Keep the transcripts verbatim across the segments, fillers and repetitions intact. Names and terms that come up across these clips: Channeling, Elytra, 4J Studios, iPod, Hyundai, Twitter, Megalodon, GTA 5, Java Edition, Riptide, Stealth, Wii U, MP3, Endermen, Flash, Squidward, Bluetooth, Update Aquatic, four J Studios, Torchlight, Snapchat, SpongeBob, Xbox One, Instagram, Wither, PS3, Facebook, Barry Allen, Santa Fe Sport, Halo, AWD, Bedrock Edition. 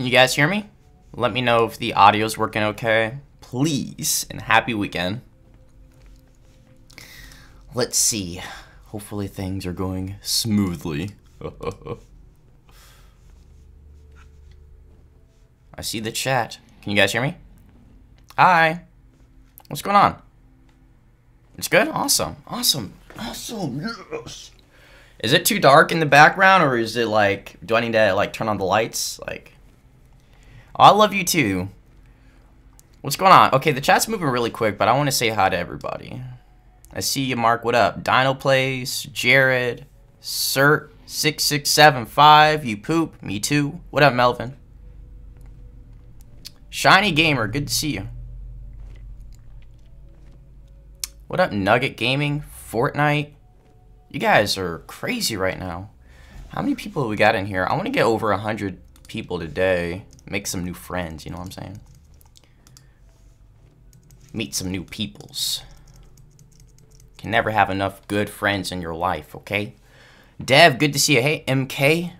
Can you guys hear me? Let me know if the audio's working okay, please, and happy weekend. Let's see. Hopefully things are going smoothly. I see the chat. Can you guys hear me? Hi. What's going on? It's good? Awesome. Awesome. Awesome. Yes. Is it too dark in the background, or is it like, do I need to like turn on the lights? Like, oh, I love you too. What's going on? Okay, the chat's moving really quick, but I want to say hi to everybody. I see you, Mark. What up? Dino Plays, Jared, Sert, six six seven five, You Poop, Me Too. What up, Melvin? Shiny Gamer, good to see you. What up, Nugget Gaming, Fortnite? You guys are crazy right now. How many people have we got in here? I want to get over one hundred people today. Make some new friends, you know what I'm saying? Meet some new peoples. Can never have enough good friends in your life, okay? Dev, good to see you. Hey, M K.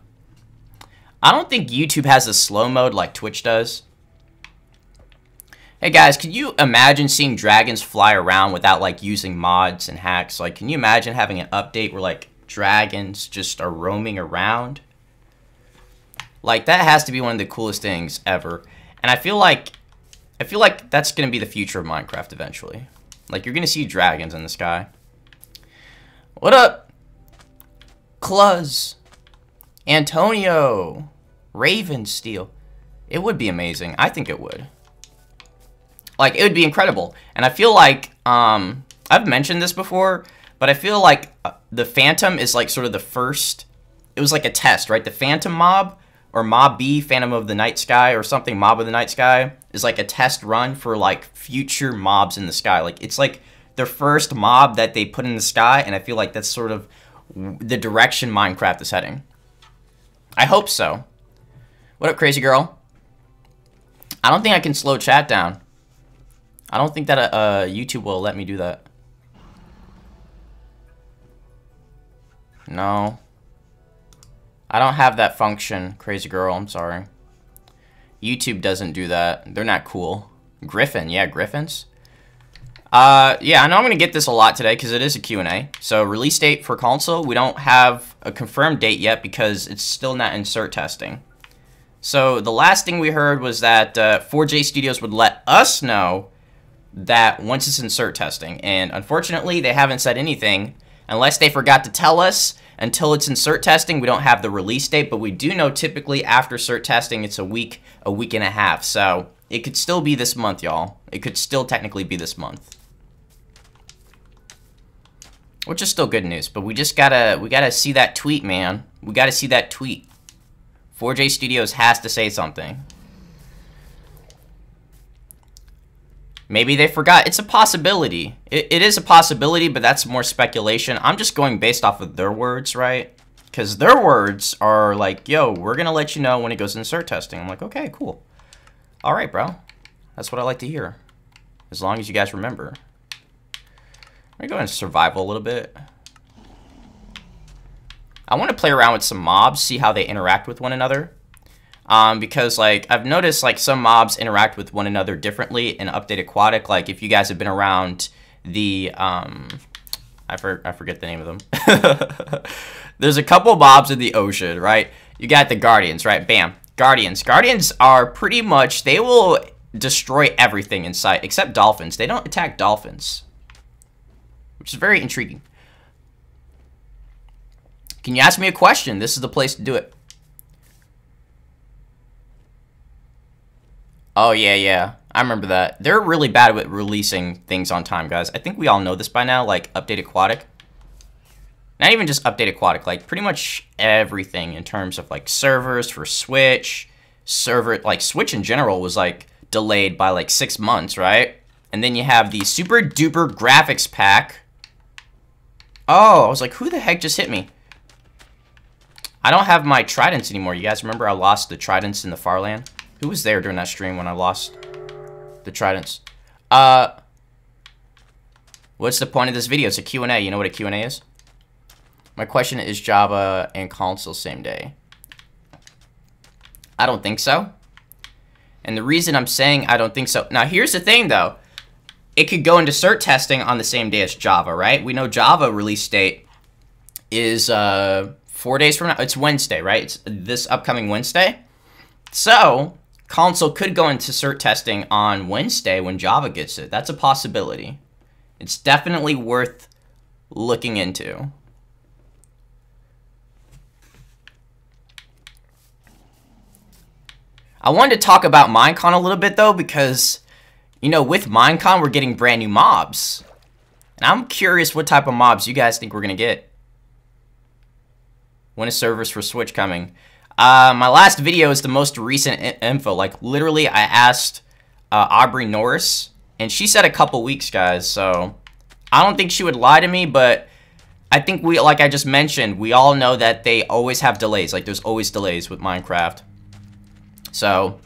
I don't think YouTube has a slow mode like Twitch does. Hey guys, can you imagine seeing dragons fly around without like using mods and hacks? Like, can you imagine having an update where like dragons just are roaming around? Like, that has to be one of the coolest things ever. And I feel like, I feel like that's gonna be the future of Minecraft eventually. Like, you're gonna see dragons in the sky. What up, Cluz, Antonio, Ravensteel? It would be amazing. I think it would. Like, it would be incredible. And I feel like, um, I've mentioned this before, but I feel like the Phantom is, like, sort of the first, it was like a test, right? The Phantom mob, or Mob B, Phantom of the Night Sky, or something, Mob of the Night Sky, is, like, a test run for, like, future mobs in the sky. Like, it's, like, their first mob that they put in the sky, and I feel like that's sort of the direction Minecraft is heading. I hope so. What up, Crazy Girl? I don't think I can slow chat down. I don't think that uh, YouTube will let me do that. No. I don't have that function, Crazy Girl. I'm sorry. YouTube doesn't do that. They're not cool. Griffin. Yeah, Griffins. Uh, yeah, I know I'm going to get this a lot today because it is a Q and A. So, release date for console. We don't have a confirmed date yet because it's still not in cert testing. So, the last thing we heard was that uh, four J Studios would let us know that once it's in cert testing, and unfortunately they haven't said anything unless they forgot to tell us. Until it's in cert testing, we don't have the release date, but we do know typically after cert testing it's a week, a week and a half, so it could still be this month, y'all. It could still technically be this month, which is still good news, but we just gotta we gotta see that tweet, man. We gotta see that tweet. four J Studios has to say something. Maybe they forgot. It's a possibility. It, it is a possibility, but that's more speculation. I'm just going based off of their words, right? Because their words are like, yo, we're going to let you know when it goes in cert testing. I'm like, okay, cool. All right, bro. That's what I like to hear. As long as you guys remember. I'm going to go into survival a little bit. I want to play around with some mobs, see how they interact with one another. Um, because, like, I've noticed, like, some mobs interact with one another differently in Update Aquatic. Like, if you guys have been around the, um, I, for, I forget the name of them. There's a couple mobs in the ocean, right? You got the Guardians, right? Bam. Guardians. Guardians are pretty much, they will destroy everything in sight, except dolphins. They don't attack dolphins, which is very intriguing. Can you ask me a question? This is the place to do it. Oh, yeah, yeah. I remember that. They're really bad at releasing things on time, guys. I think we all know this by now, like Update Aquatic. Not even just Update Aquatic, like pretty much everything in terms of like servers for Switch, server, like Switch in general was like delayed by like six months, right? And then you have the Super Duper Graphics Pack. Oh, I was like, who the heck just hit me? I don't have my tridents anymore. You guys remember I lost the tridents in the Farland? Who was there during that stream when I lost the tridents? Uh, what's the point of this video? It's a Q and A. You know what a Q and A is? My question is Java and console same day. I don't think so. And the reason I'm saying I don't think so... Now, here's the thing, though. It could go into cert testing on the same day as Java, right? We know Java release date is uh, four days from now. It's Wednesday, right? It's this upcoming Wednesday. So, console could go into cert testing on Wednesday when Java gets it. That's a possibility. It's definitely worth looking into. I wanted to talk about Minecon a little bit, though, because, you know, with Minecon, we're getting brand new mobs. And I'm curious what type of mobs you guys think we're going to get. When is servers for Switch coming? Uh, my last video is the most recent in info. Like, literally, I asked uh, Aubrey Norris, and she said a couple weeks, guys. So, I don't think she would lie to me, but I think we, like I just mentioned, we all know that they always have delays. Like, there's always delays with Minecraft. So,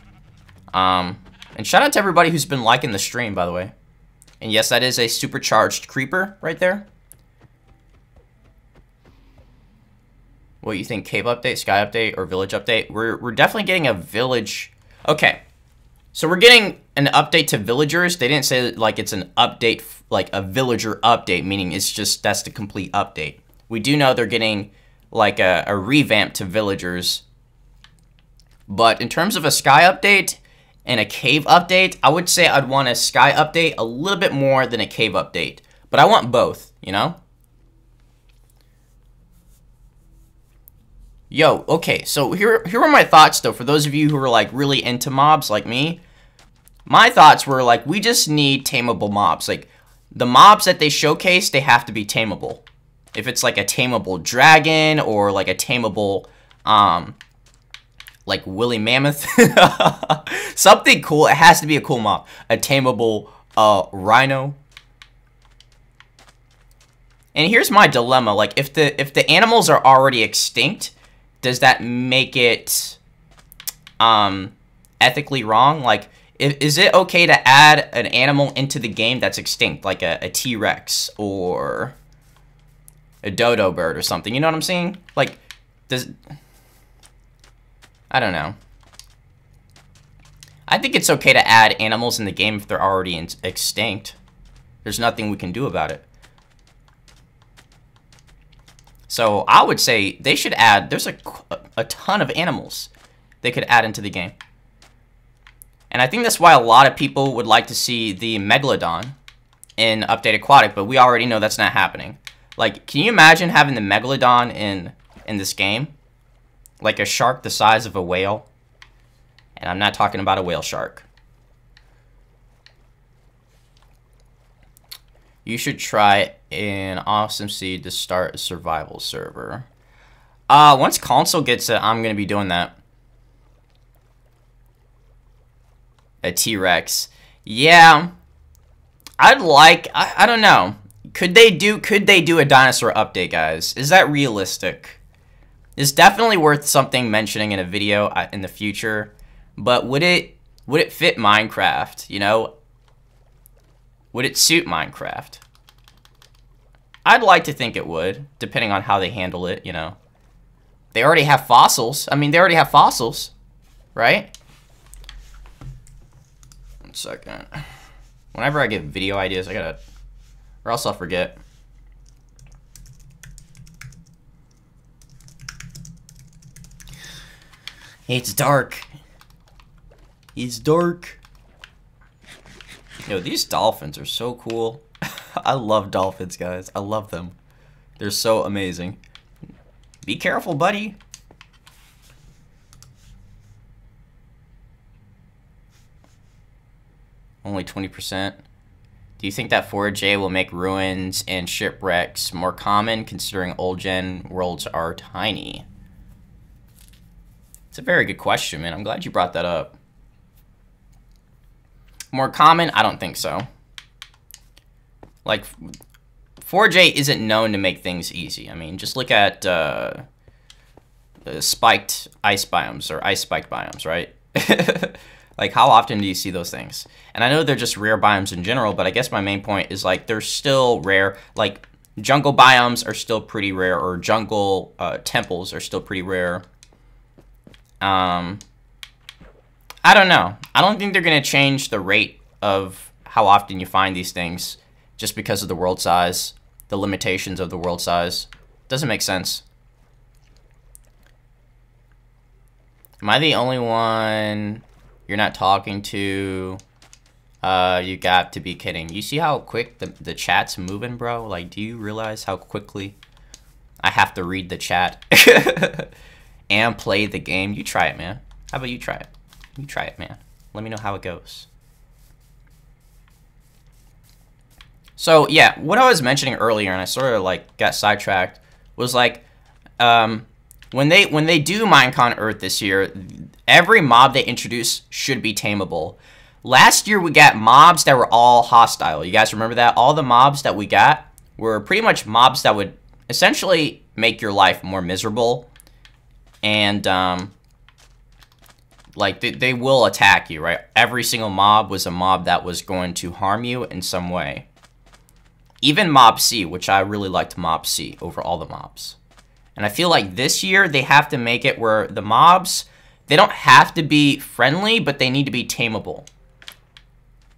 um, and shout out to everybody who's been liking the stream, by the way. And yes, that is a supercharged creeper right there. What do you think, cave update, sky update, or village update? We're, we're definitely getting a village. Okay, so we're getting an update to villagers. They didn't say, like, it's an update, like a villager update, meaning it's just, that's the complete update. We do know they're getting, like, a, a revamp to villagers. But in terms of a sky update and a cave update, I would say I'd want a sky update a little bit more than a cave update. But I want both, you know? Yo, okay, so here, here were my thoughts, though, for those of you who are, like, really into mobs like me. My thoughts were, like, we just need tameable mobs. Like, the mobs that they showcase, they have to be tameable. If it's, like, a tameable dragon or, like, a tameable, um... like Woolly Mammoth. Something cool. It has to be a cool mob. A tameable uh, rhino. And here's my dilemma. Like, if the if the animals are already extinct, does that make it um, ethically wrong? Like, if, is it okay to add an animal into the game that's extinct? Like a, a T-Rex or a dodo bird or something. You know what I'm saying? Like, does... I don't know. I think it's okay to add animals in the game if they're already in extinct. There's nothing we can do about it. So I would say they should add, there's a, a ton of animals they could add into the game. And I think that's why a lot of people would like to see the Megalodon in Update Aquatic, but we already know that's not happening. Like, can you imagine having the Megalodon in, in this game? Like a shark the size of a whale. And I'm not talking about a whale shark. You should try an awesome seed to start a survival server. Uh, once console gets it, I'm going to be doing that. A T-Rex. Yeah. I'd like... I, I don't know. Could they do, could they do a dinosaur update, guys? Is that realistic? It's definitely worth something mentioning in a video in the future, but would it would it fit Minecraft, you know? Would it suit Minecraft? I'd like to think it would, depending on how they handle it, you know. They already have fossils. I mean, they already have fossils, right? One second. Whenever I get video ideas, I gotta... or else I'll forget. It's dark. It's dark. Yo, these dolphins are so cool. I love dolphins, guys. I love them. They're so amazing. Be careful, buddy. Only twenty percent. Do you think that four J will make ruins and shipwrecks more common, considering old-gen worlds are tiny? It's a very good question, man. I'm glad you brought that up. More common? I don't think so. Like, four J isn't known to make things easy. I mean, just look at uh, the spiked ice biomes or ice spiked biomes, right? Like, how often do you see those things? And I know they're just rare biomes in general, but I guess my main point is, like, they're still rare. Like, jungle biomes are still pretty rare, or jungle uh, temples are still pretty rare. Um, I don't know. I don't think they're going to change the rate of how often you find these things just because of the world size, the limitations of the world size. Doesn't make sense. Am I the only one you're not talking to? Uh, you got to be kidding. You see how quick the, the chat's moving, bro? Like, do you realize how quickly I have to read the chat and play the game? You try it, man. How about you try it? You try it, man. Let me know how it goes. So, yeah, what I was mentioning earlier, and I sort of, like, got sidetracked, was, like, um, when they when they do Minecon Earth this year, every mob they introduce should be tameable. Last year, we got mobs that were all hostile. You guys remember that? All the mobs that we got were pretty much mobs that would essentially make your life more miserable. And, um, like, they, they will attack you, right? Every single mob was a mob that was going to harm you in some way. Even Mob C, which I really liked Mob C over all the mobs. And I feel like this year, they have to make it where the mobs, they don't have to be friendly, but they need to be tameable.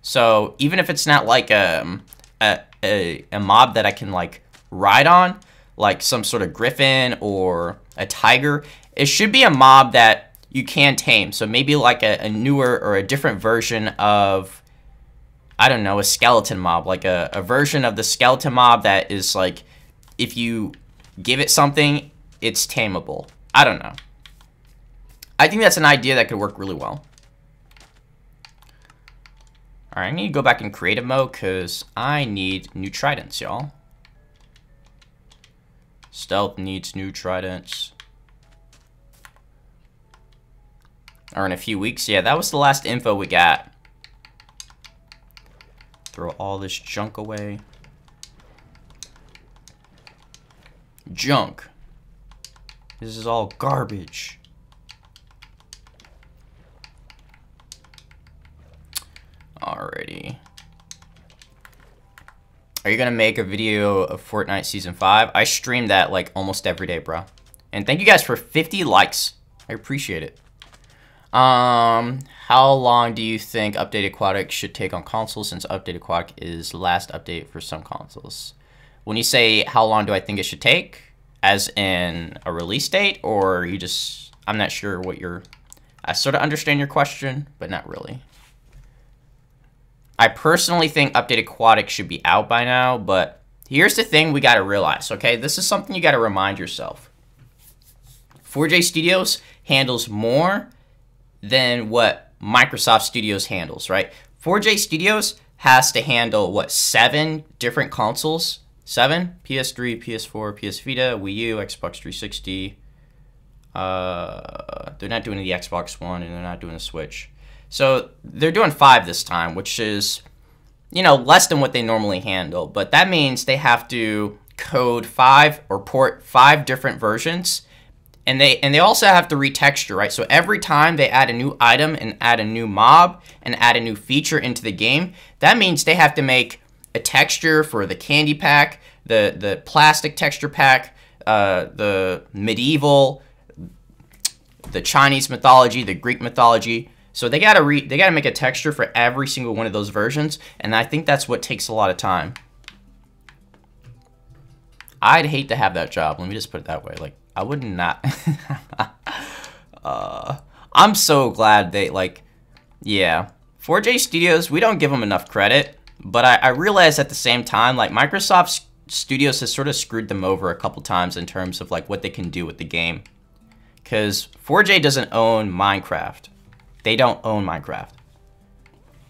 So even if it's not like a, a, a, a mob that I can like ride on, like some sort of griffin or a tiger, it should be a mob that you can tame. So maybe like a, a newer or a different version of, I don't know, a skeleton mob. Like a, a version of the skeleton mob that is like, if you give it something, it's tameable. I don't know. I think that's an idea that could work really well. Alright, I need to go back in creative mode because I need new tridents, y'all. Stealth needs new tridents. Or in a few weeks. Yeah, that was the last info we got. Throw all this junk away. Junk. This is all garbage. Alrighty. Are you gonna make a video of Fortnite Season five? I stream that like almost every day, bro. And thank you guys for fifty likes. I appreciate it. Um, how long do you think Update Aquatic should take on consoles since Update Aquatic is last update for some consoles? When you say how long do I think it should take, as in a release date, or you just, I'm not sure what your, I sort of understand your question, but not really. I personally think Update Aquatic should be out by now, but here's the thing we gotta realize, okay? This is something you gotta remind yourself. four J Studios handles more than what Microsoft Studios handles, right? four J Studios has to handle, what, seven different consoles? Seven? P S three, P S four, P S Vita, Wii U, Xbox three sixty. Uh, they're not doing the Xbox One, and they're not doing the Switch. So they're doing five this time, which is, you know, less than what they normally handle. But that means they have to code five or port five different versions. And they and they also have to retexture, right? So every time they add a new item and add a new mob and add a new feature into the game, that means they have to make a texture for the candy pack, the, the plastic texture pack, uh, the medieval, the Chinese mythology, the Greek mythology. So they gotta re they gotta make a texture for every single one of those versions, and I think that's what takes a lot of time. I'd hate to have that job. Let me just put it that way. Like I would not. uh, I'm so glad they like. Yeah, four J Studios. We don't give them enough credit, but I, I realize at the same time, like Microsoft Studios has sort of screwed them over a couple times in terms of like what they can do with the game, because four J doesn't own Minecraft. They don't own Minecraft.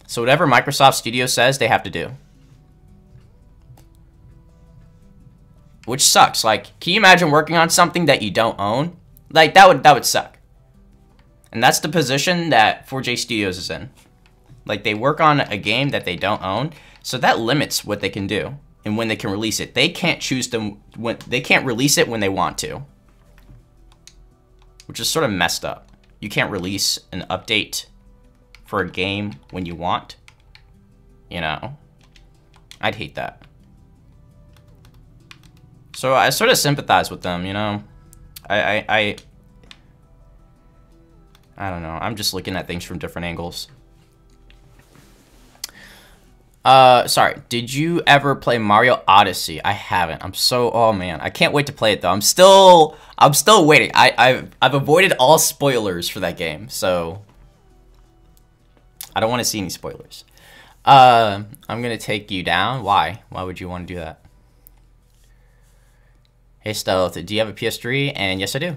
So whatever Microsoft Studios says, they have to do. Which sucks. Like, can you imagine working on something that you don't own? Like, that would that would suck. And that's the position that four J Studios is in. Like, they work on a game that they don't own, so that limits what they can do and when they can release it. They can't choose them when they can't release it when they want to. Which is sort of messed up. You can't release an update for a game when you want. You know? I'd hate that. So I sort of sympathize with them, you know? I I, I, I don't know. I'm just looking at things from different angles. Uh, sorry. Did you ever play Mario Odyssey? I haven't. I'm so, oh man. I can't wait to play it though. I'm still, I'm still waiting. I, I've, I've avoided all spoilers for that game, so I don't want to see any spoilers. Uh, I'm gonna take you down. Why? Why would you want to do that? Hey Stealth, do you have a P S three? And yes, I do.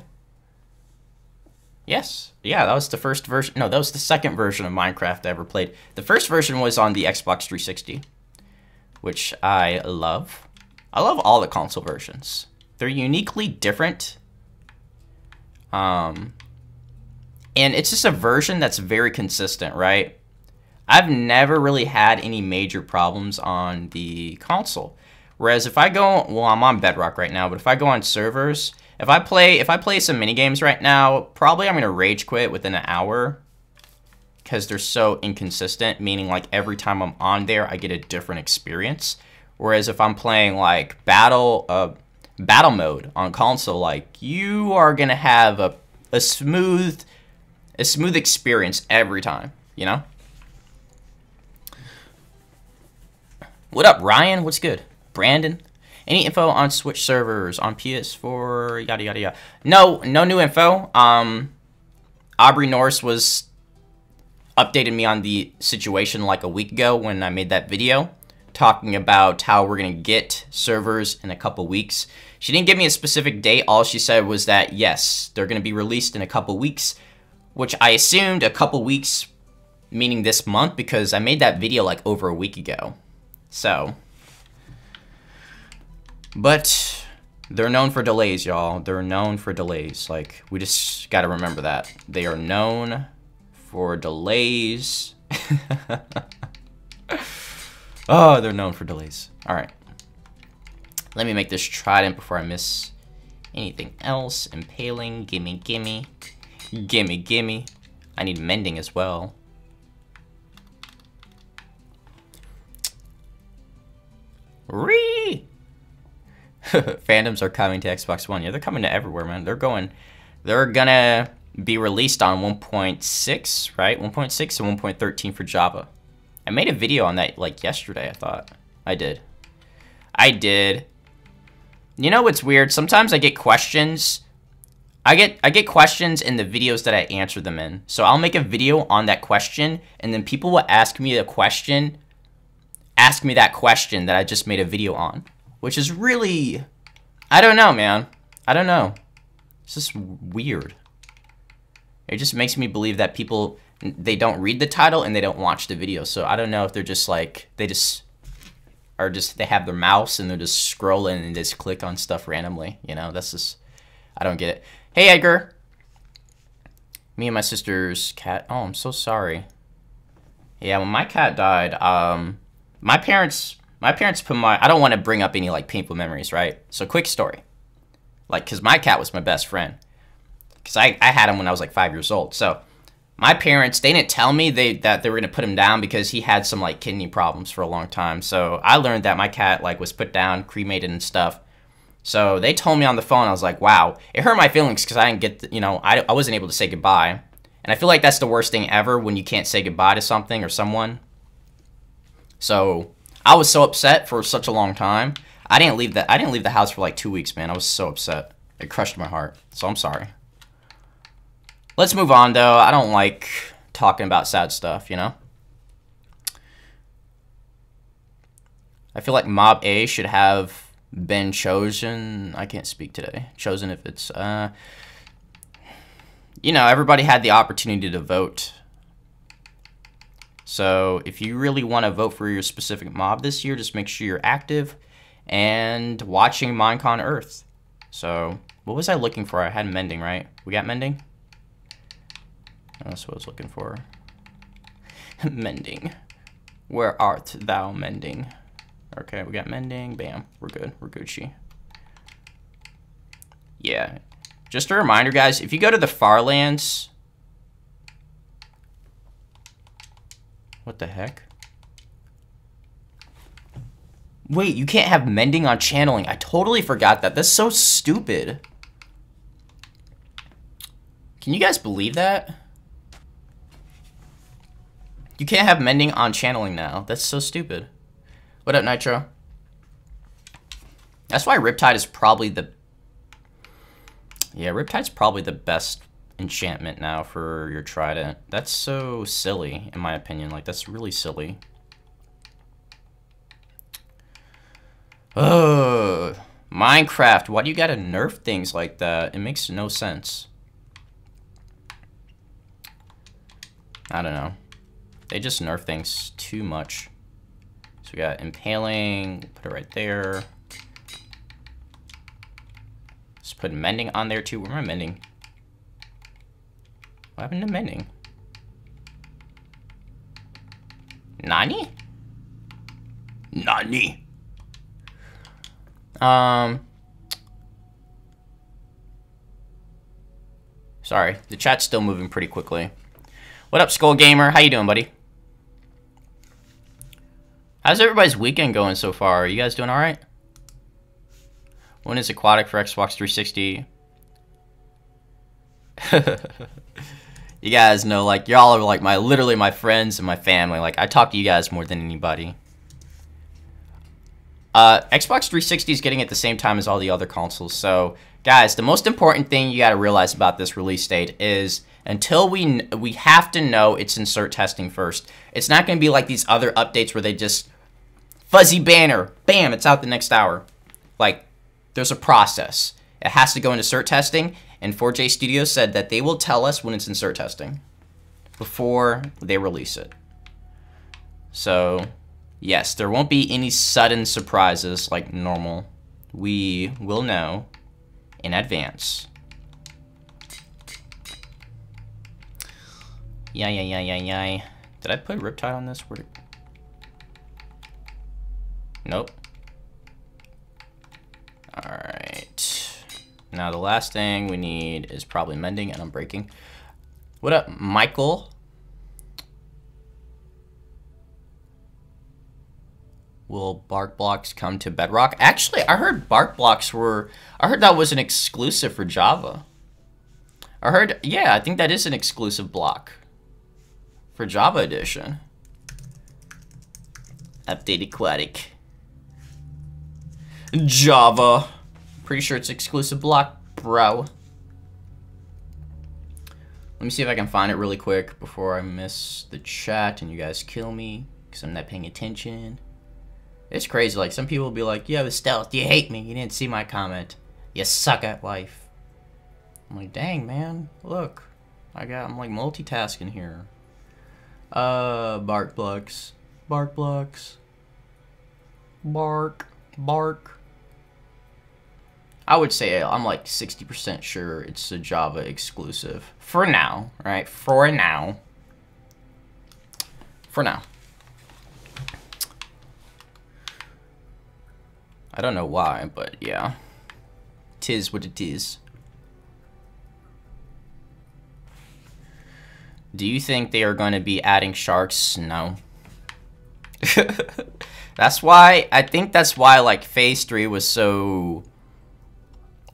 Yes. Yeah, that was the first version. No, that was the second version of Minecraft I ever played. The first version was on the Xbox three sixty, which I love. I love all the console versions. They're uniquely different. Um, and it's just a version that's very consistent, right? I've never really had any major problems on the console. Whereas if I go, well, I'm on Bedrock right now, but if I go on servers, if I play, if I play some mini games right now, probably I'm gonna rage quit within an hour because they're so inconsistent. Meaning, like every time I'm on there, I get a different experience. Whereas if I'm playing like battle, uh, battle mode on console, like you are gonna have a a smooth, a smooth experience every time. You know. What up, Ryan? What's good? Brandon, any info on Switch servers, on P S four, yada, yada, yada. No, no new info. Um, Aubrey Norris was updated me on the situation like a week ago when I made that video talking about how we're going to get servers in a couple weeks. She didn't give me a specific date. All she said was that, yes, they're going to be released in a couple weeks, which I assumed a couple weeks, meaning this month, because I made that video like over a week ago. So... but they're known for delays, y'all. They're known for delays. Like, we just got to remember that. They are known for delays. Oh, they're known for delays. All right. Let me make this trident before I miss anything else. Impaling. Gimme, gimme. Gimme, gimme. I need mending as well. Ree! Phantoms are coming to Xbox One. Yeah, they're coming to everywhere, man. They're going, they're gonna be released on one point six, right? one point six and one point thirteen for Java. I made a video on that like yesterday, I thought. I did. I did. You know what's weird? Sometimes I get questions. I get I get questions in the videos that I answer them in. So I'll make a video on that question, and then people will ask me a question, ask me that question that I just made a video on. Which is really, I don't know, man. I don't know. It's just weird. It just makes me believe that people, they don't read the title and they don't watch the video. So I don't know if they're just like, they just are just, they have their mouse and they're just scrolling and just click on stuff randomly. You know, that's just, I don't get it. Hey, Edgar. Me and my sister's cat. Oh, I'm so sorry. Yeah, when my cat died, um, my parents... My parents put my... I don't want to bring up any, like, painful memories, right? So, quick story. Like, because my cat was my best friend. Because I, I had him when I was, like, five years old. So, my parents, they didn't tell me they that they were going to put him down because he had some, like, kidney problems for a long time. So, I learned that my cat, like, was put down, cremated and stuff. So, they told me on the phone. I was like, wow. It hurt my feelings because I didn't get... The, you know, I, I wasn't able to say goodbye. And I feel like that's the worst thing ever when you can't say goodbye to something or someone. So... I was so upset for such a long time. I didn't leave the I didn't leave the house for like two weeks, man. I was so upset. It crushed my heart. So I'm sorry. Let's move on though. I don't like talking about sad stuff, you know? I feel like Mob A should have been chosen. I can't speak today. Chosen if it's uh you know, everybody had the opportunity to vote. So if you really want to vote for your specific mob this year, just make sure you're active and watching Minecon Earth. So what was I looking for? I had mending, right? We got mending? That's what I was looking for. Mending. Where art thou, mending? Okay, we got mending. Bam. We're good. We're Gucci. Yeah. Just a reminder, guys, if you go to the Farlands... What the heck? Wait, you can't have mending on channeling. I totally forgot that. That's so stupid. Can you guys believe that? You can't have mending on channeling now. That's so stupid. What up, Nitro? That's why Riptide is probably the... Yeah, Riptide's probably the best enchantment now for your trident. That's so silly, in my opinion. Like, that's really silly. Ugh. Minecraft, why do you gotta nerf things like that? It makes no sense. I don't know. They just nerf things too much. So we got impaling, put it right there. Let's put mending on there too. Where am I mending? What happened to mending? Nani? Nani? Um, sorry, the chat's still moving pretty quickly. What up, Skull Gamer? How you doing, buddy? How's everybody's weekend going so far? Are you guys doing all right? When is Aquatic for Xbox three sixty? You guys know, like, y'all are like my literally my friends and my family. Like, I talk to you guys more than anybody. Uh, Xbox three sixty is getting it at the same time as all the other consoles. So, guys, the most important thing you got to realize about this release date is until we we have to know it's in cert testing first. It's not going to be like these other updates where they just fuzzy banner, bam, it's out the next hour. Like, there's a process. It has to go into cert testing, and four J Studios said that they will tell us when it's in cert testing before they release it. So... yes, there won't be any sudden surprises like normal. We will know in advance. Yay, yay, yay, yay, yay. Did I put Riptide on this? Word? Nope. Alright. Now the last thing we need is probably mending and unbreaking. What up, Michael? Will bark blocks come to Bedrock? Actually, I heard bark blocks were... I heard that was an exclusive for Java. I heard... yeah, I think that is an exclusive block for Java Edition. Update Aquatic. Java. Pretty sure it's exclusive block, bro. Let me see if I can find it really quick before I miss the chat and you guys kill me because I'm not paying attention. It's crazy, like, some people will be like, yo, Stealth, you hate me, you didn't see my comment. You suck at life. I'm like, dang, man, look. I got, I'm like multitasking here. Uh, bark blocks. Bark blocks. Bark. Bark. I would say I'm like sixty percent sure it's a Java exclusive. For now, right? For now. For now. I don't know why, but yeah. Tis what it is. Do you think they are going to be adding sharks? No. That's why, I think that's why, like, Phase three was so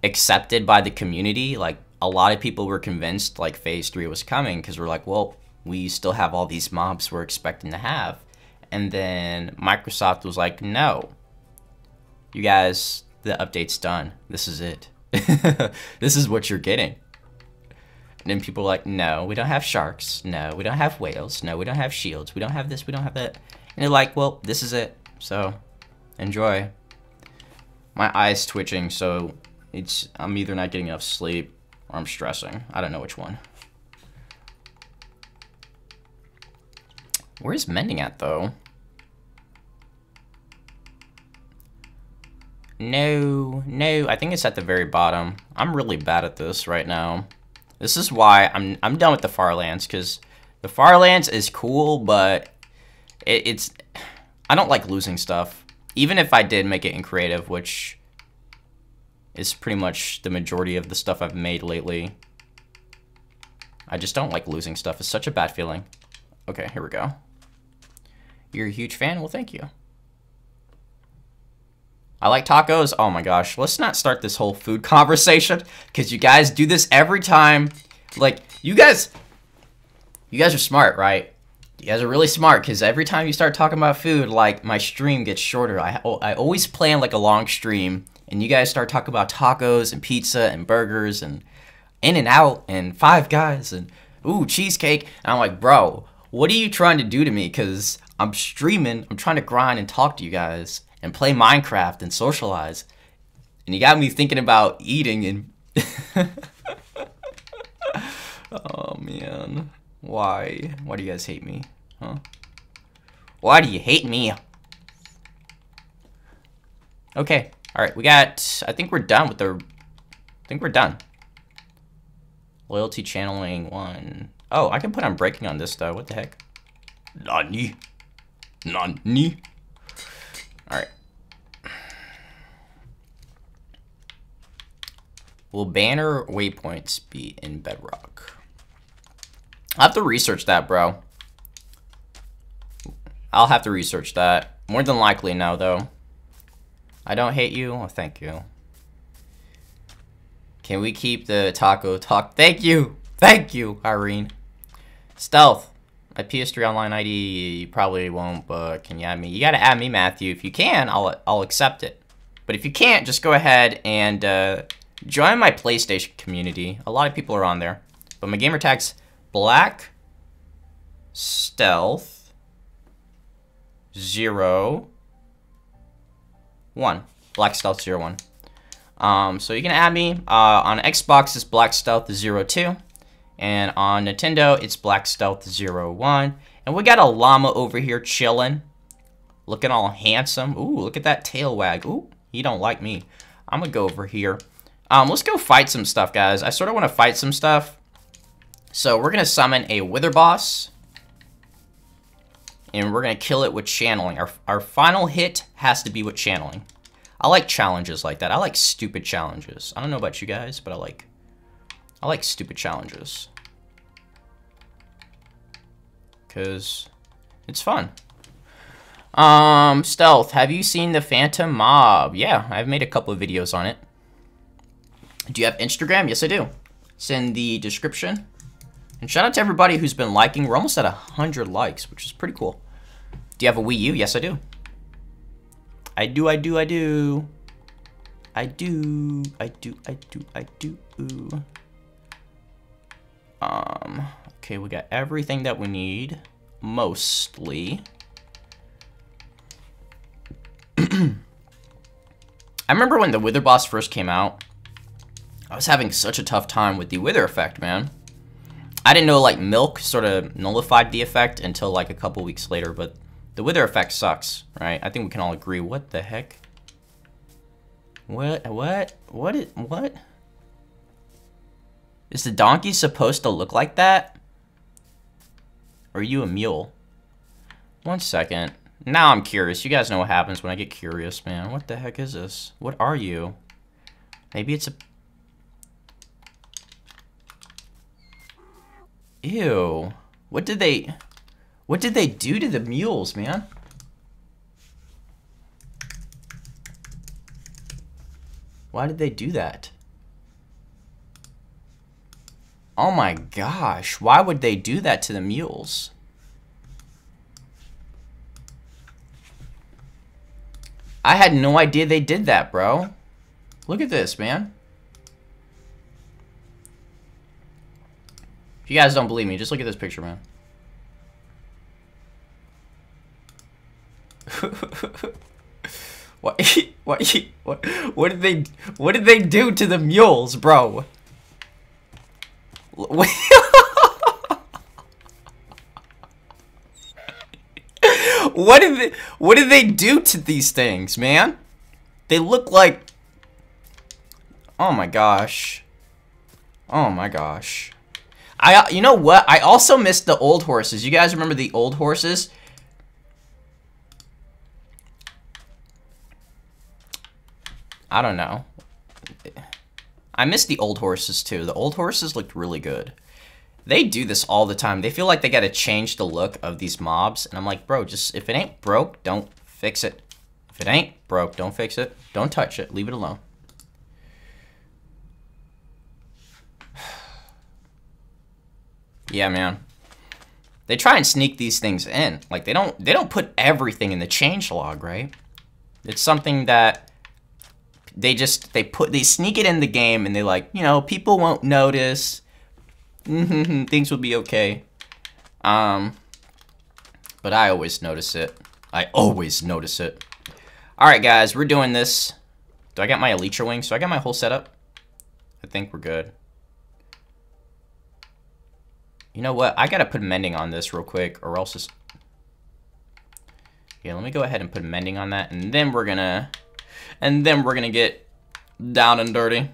accepted by the community. Like, a lot of people were convinced, like, Phase three was coming, because we're like, well, we still have all these mobs we're expecting to have. And then Microsoft was like, no. You guys, the update's done. This is it. This is what you're getting. And then people are like, no, we don't have sharks. No, we don't have whales. No, we don't have shields. We don't have this. We don't have that. And they're like, well, this is it. So, enjoy. My eye's twitching, so it's I'm either not getting enough sleep or I'm stressing. I don't know which one. Where's mending at, though? No, no, I think it's at the very bottom. I'm really bad at this right now. This is why I'm I'm done with the Farlands, because the Farlands is cool, but it, it's... I don't like losing stuff. Even if I did make it in creative, which is pretty much the majority of the stuff I've made lately. I just don't like losing stuff. It's such a bad feeling. Okay, here we go. You're a huge fan? Well, thank you. I like tacos. Oh my gosh, let's not start this whole food conversation because you guys do this every time. Like, you guys, you guys are smart, right? You guys are really smart, because every time you start talking about food, like, my stream gets shorter. I, I always plan, like, a long stream, and you guys start talking about tacos and pizza and burgers and In-N-Out and Five Guys and, ooh, cheesecake. And I'm like, bro, what are you trying to do to me? Because I'm streaming, I'm trying to grind and talk to you guys and play Minecraft and socialize. And you got me thinking about eating and... Oh, man. Why? Why do you guys hate me? Huh? Why do you hate me? Okay. Alright, we got... I think we're done with the... I think we're done. Loyalty channeling one. Oh, I can put Unbreaking on this, though. What the heck? Nani? Nani? Alright. Will banner waypoints be in Bedrock? I'll have to research that, bro. I'll have to research that. More than likely now, though. I don't hate you. Oh, thank you. Can we keep the taco talk? Thank you. Thank you, Irene. Stealth. My P S three online I D, you probably won't, but can you add me? You got to add me, Matthew. If you can, I'll, I'll accept it. But if you can't, just go ahead and uh, join my PlayStation community. A lot of people are on there. But my gamer tag's Black Stealth zero one. Black Stealth zero one. Um, so you can add me. Uh, on Xbox, it's Black Stealth zero two, and on Nintendo, it's Black Stealth zero one. And we got a llama over here chilling, looking all handsome. Ooh, look at that tail wag. Ooh, he don't like me. I'm gonna go over here. Um, let's go fight some stuff, guys. I sort of want to fight some stuff. So we're going to summon a Wither boss, and we're going to kill it with Channeling. Our, our final hit has to be with Channeling. I like challenges like that. I like stupid challenges. I don't know about you guys, but I like I like stupid challenges. Because it's fun. Um, Stealth, have you seen the Phantom Mob? Yeah, I've made a couple of videos on it. Do you have Instagram? Yes, I do. It's in the description. And shout out to everybody who's been liking. We're almost at one hundred likes, which is pretty cool. Do you have a Wii U? Yes, I do. I do, I do, I do. I do, I do, I do, I do. Um, okay, we got everything that we need. Mostly. I remember when the Wither boss first came out. I was having such a tough time with the Wither effect, man. I didn't know, like, milk sort of nullified the effect until, like, a couple weeks later, but the Wither effect sucks, right? I think we can all agree. What the heck? What? What? What? Is, what? Is the donkey supposed to look like that? Or are you a mule? One second. Now I'm curious. You guys know what happens when I get curious, man. What the heck is this? What are you? Maybe it's a... Ew. What did they... What did they do to the mules, man? Why did they do that? Oh my gosh. Why would they do that to the mules? I had no idea they did that, bro. Look at this, man. If you guys don't believe me, just look at this picture, man. what, what, what, what did they, what did they do to the mules, bro? What, what did they, what did they do to these things, man? They look like, oh my gosh, oh my gosh. I, you know what? I also missed the old horses. You guys remember the old horses? I don't know. I missed the old horses, too. The old horses looked really good. They do this all the time. They feel like they gotta change the look of these mobs. And I'm like, bro, just if it ain't broke, don't fix it. If it ain't broke, don't fix it. Don't touch it. Leave it alone. Yeah, man. They try and sneak these things in. Like, they don't they don't put everything in the changelog, right? It's something that they just they put they sneak it in the game, and they like, you know, people won't notice. Things will be okay. Um but I always notice it. I always notice it. All right, guys, we're doing this. Do I got my Elytra wings? So I got my whole setup. I think we're good. You know what? I gotta put mending on this real quick, or else it's... Yeah, let me go ahead and put mending on that, and then we're gonna... And then we're gonna get down and dirty.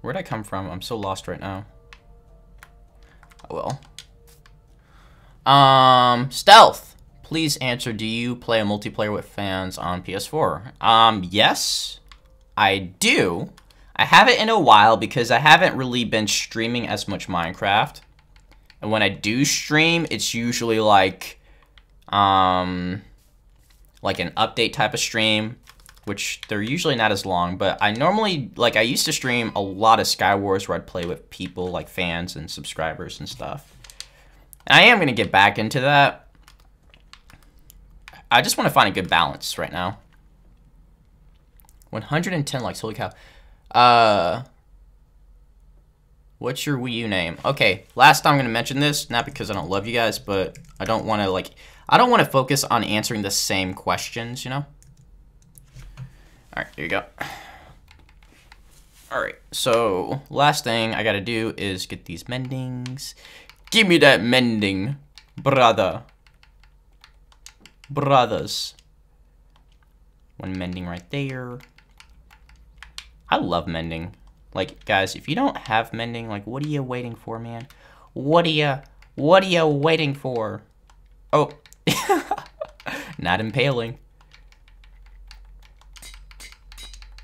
Where'd I come from? I'm so lost right now. Oh, well. Um, Stealth! Please answer, do you play a multiplayer with fans on P S four? Um, yes, I do. I haven't in a while because I haven't really been streaming as much Minecraft. And when I do stream, it's usually like, um, like an update type of stream, which they're usually not as long. But I normally, like, I used to stream a lot of Skywars where I'd play with people, like fans and subscribers and stuff. And I am going to get back into that. I just want to find a good balance right now. one hundred ten likes, holy cow. Uh, what's your Wii U name? Okay, last time I'm gonna mention this, not because I don't love you guys, but I don't want to like, I don't want to focus on answering the same questions, you know. All right, here you go. All right, so last thing I gotta do is get these mendings. Give me that mending, brother, brothers. One mending right there. I love mending. Like, guys, if you don't have mending, like, what are you waiting for, man? What are you, what are you waiting for? Oh, not impaling.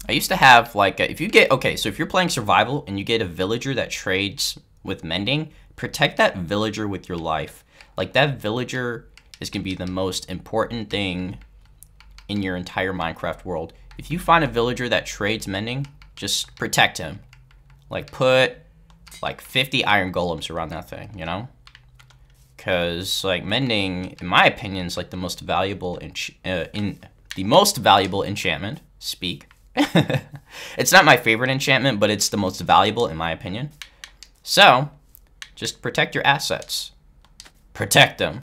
I used to have, like, if you get, okay, so if you're playing survival and you get a villager that trades with mending, protect that villager with your life. Like, that villager is gonna be the most important thing in your entire Minecraft world. If you find a villager that trades mending, just protect him. Like, put, like, fifty iron golems around that thing, you know? Because, like, mending, in my opinion, is, like, the most valuable, ench uh, in the most valuable enchantment. Speak. It's not my favorite enchantment, but it's the most valuable, in my opinion. So, just protect your assets. Protect them.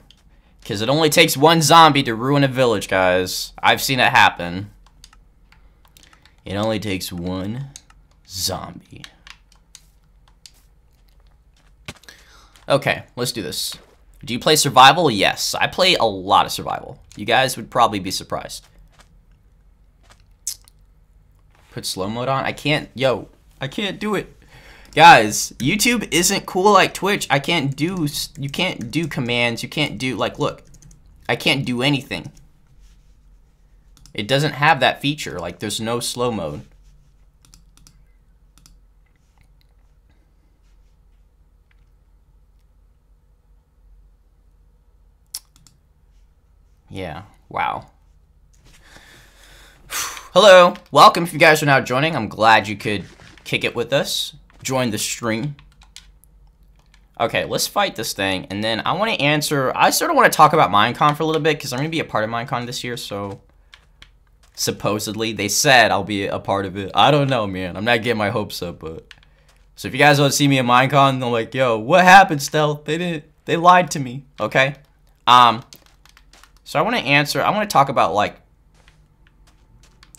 Because it only takes one zombie to ruin a village, guys. I've seen it happen. It only takes one zombie. Okay, let's do this. Do you play survival? Yes, I play a lot of survival. You guys would probably be surprised. Put slow mode on? I can't, yo, I can't do it. Guys, YouTube isn't cool like Twitch. I can't do, you can't do commands. You can't do, like, look, I can't do anything. It doesn't have that feature. Like, there's no slow mode. Yeah. Wow. Hello. Welcome if you guys are now joining. I'm glad you could kick it with us. Join the stream. Okay, let's fight this thing. And then I want to answer... I sort of want to talk about Minecon for a little bit because I'm going to be a part of Minecon this year, so... Supposedly, they said I'll be a part of it. I don't know, man. I'm not getting my hopes up, but... So if you guys want to see me at Minecon, they're like, yo, what happened, Stealth? They didn't... They lied to me, okay? Um, so I want to answer... I want to talk about, like,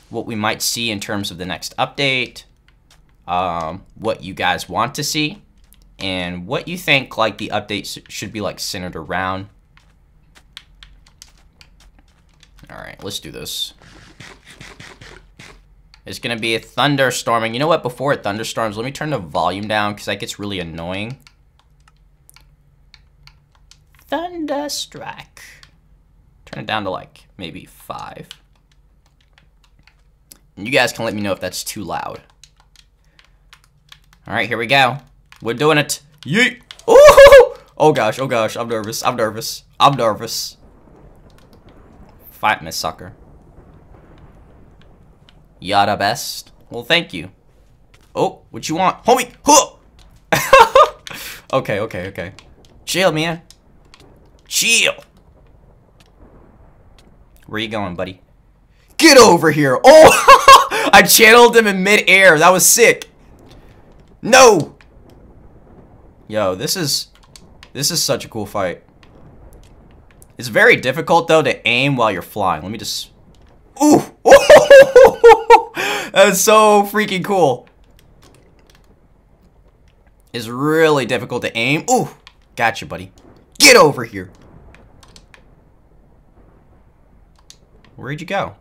what we might see in terms of the next update, um, what you guys want to see, and what you think, like, the updates should be, like, centered around. Alright, let's do this. It's going to be a thunderstorming. You know what? Before it thunderstorms, let me turn the volume down because that gets really annoying. Thunderstrike. Turn it down to like maybe five. And you guys can let me know if that's too loud. All right, here we go. We're doing it. Yeet. Ooh! Oh gosh, oh gosh. I'm nervous. I'm nervous. I'm nervous. Fight me, sucker. Yada best. Well, thank you. Oh, what you want? Homie! Huh! Okay, okay, okay. Chill, man. Chill. Where you going, buddy? Get over here. Oh, I channeled him in mid-air. That was sick. No. Yo, this is this is such a cool fight. It's very difficult though to aim while you're flying. Let me just Ooh. That's so freaking cool. It's really difficult to aim. Ooh. Gotcha, buddy. Get over here. Where'd you go?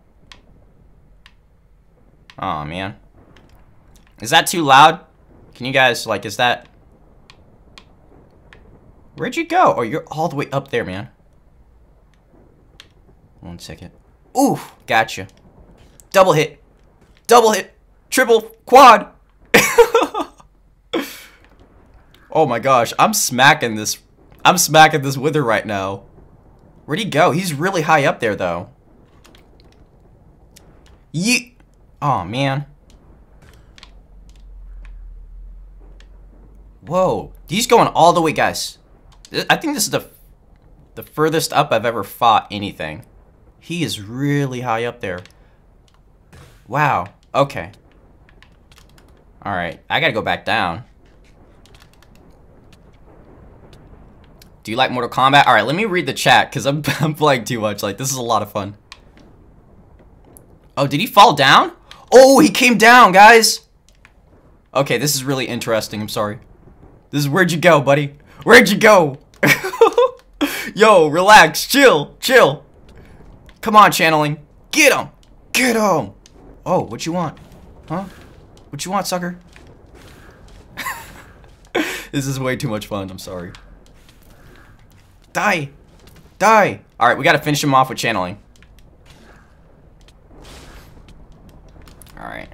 Oh, man. Is that too loud? Can you guys, like, is that... Where'd you go? Oh, you're all the way up there, man. One second. Ooh, gotcha. Double hit. Double hit. Triple. Quad. Oh, my gosh. I'm smacking this. I'm smacking this Wither right now. Where'd he go? He's really high up there, though. Ye... Oh man. Whoa. He's going all the way, guys. I think this is the the furthest up I've ever fought anything. He is really high up there. Wow. Okay. Alright. I gotta go back down. Do you like Mortal Kombat? Alright, let me read the chat because I'm, I'm playing too much. Like, this is a lot of fun. Oh, did he fall down? Oh, he came down, guys. Okay, this is really interesting. I'm sorry. This is where'd you go, buddy? Where'd you go? Yo, relax. Chill. Chill. Come on, channeling. Get him. Get him. Oh, what you want? Huh? What you want, sucker? This is way too much fun. I'm sorry. Die. Die. All right, we got to finish him off with channeling. Alright.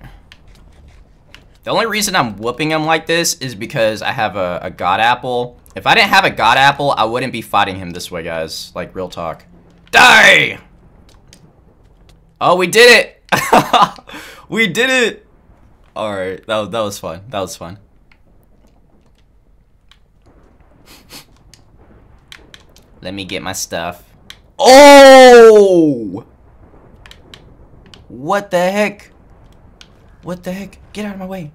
The only reason I'm whooping him like this is because I have a, a god apple. If I didn't have a god apple, I wouldn't be fighting him this way, guys. Like, real talk. Die! Oh, we did it! We did it! Alright, that was, that was fun. That was fun. Let me get my stuff. Oh! What the heck? What the heck? Get out of my way.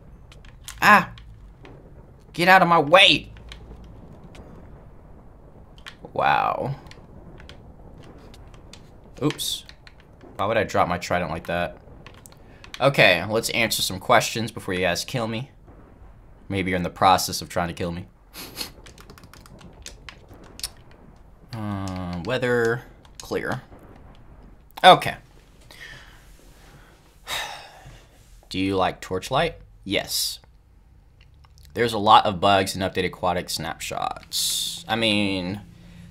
Ah! Get out of my way! Wow. Oops. Why would I drop my trident like that? Okay, let's answer some questions before you guys kill me. Maybe you're in the process of trying to kill me. uh, weather clear. Okay. Do you like Torchlight? Yes. There's a lot of bugs in Update Aquatic snapshots. I mean,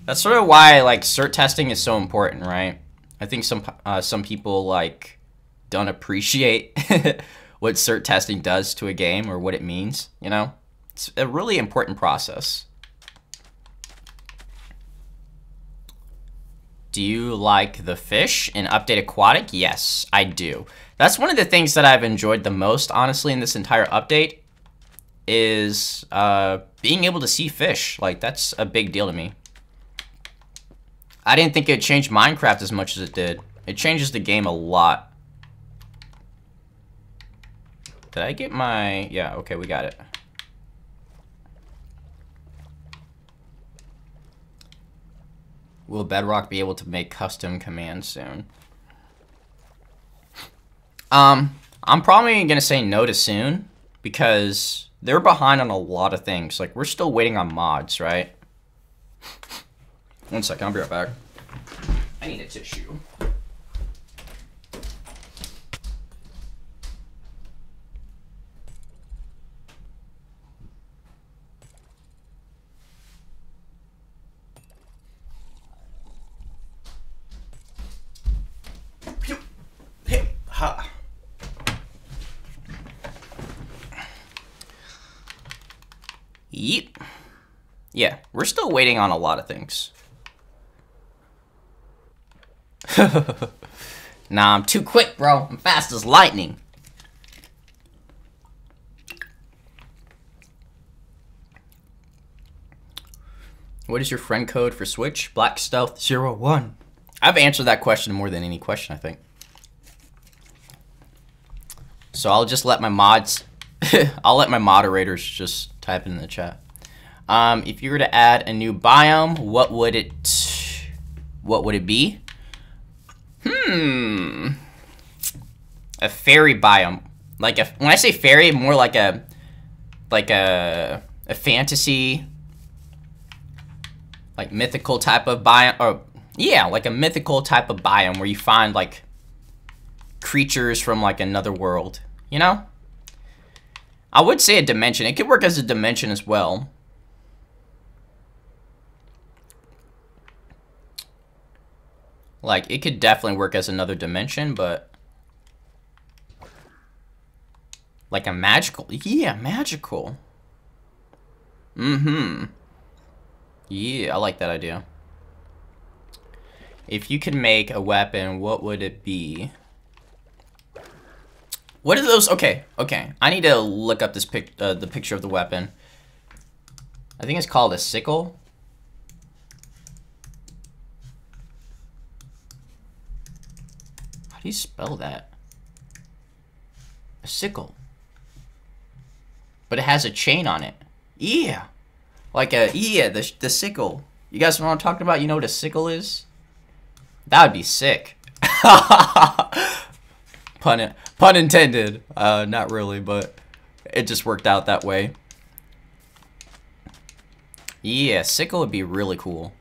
that's sort of why like cert testing is so important, right? I think some uh, some people like don't appreciate what cert testing does to a game or what it means. You know, it's a really important process. Do you like the fish in Update Aquatic? Yes, I do. That's one of the things that I've enjoyed the most, honestly, in this entire update, is uh, being able to see fish. Like, that's a big deal to me. I didn't think it changed Minecraft as much as it did. It changes the game a lot. Did I get my... Yeah, okay, we got it. Will Bedrock be able to make custom commands soon? Um, I'm probably going to say no to soon because they're behind on a lot of things. Like, we're still waiting on mods, right? One second, I'll be right back. I need a tissue. Yep. Yeah, we're still waiting on a lot of things. Nah, I'm too quick, bro. I'm fast as lightning. What is your friend code for Switch? Black Stealth zero one. I've answered that question more than any question, I think. So I'll just let my mods, I'll let my moderators just type it in the chat. Um, if you were to add a new biome, what would it, what would it be? Hmm. A fairy biome. Like a, when I say fairy, more like a, like a, a fantasy, like mythical type of biome, or yeah, like a mythical type of biome where you find like creatures from like another world, you know? I would say a dimension. It could work as a dimension as well. Like, it could definitely work as another dimension, but like a magical, yeah, magical. Mm-hmm. Yeah, I like that idea. If you could make a weapon, what would it be? What are those? Okay, okay. I need to look up this pic, uh, the picture of the weapon. I think it's called a sickle. How do you spell that? A sickle. But it has a chain on it. Yeah, like a yeah, the the sickle. You guys know what I'm talking about? You know what a sickle is? That would be sick. Pun, pun intended. Uh, not really, but it just worked out that way. Yeah, sickle would be really cool.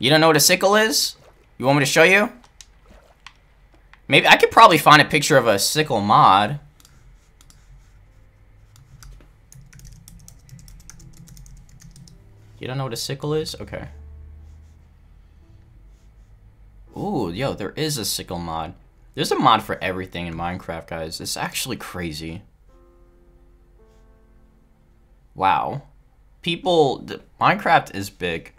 You don't know what a sickle is? You want me to show you? Maybe I could probably find a picture of a sickle mod. You don't know what a sickle is? Okay. Ooh, yo, there is a sickle mod. There's a mod for everything in Minecraft, guys. It's actually crazy. Wow. People, Minecraft is big.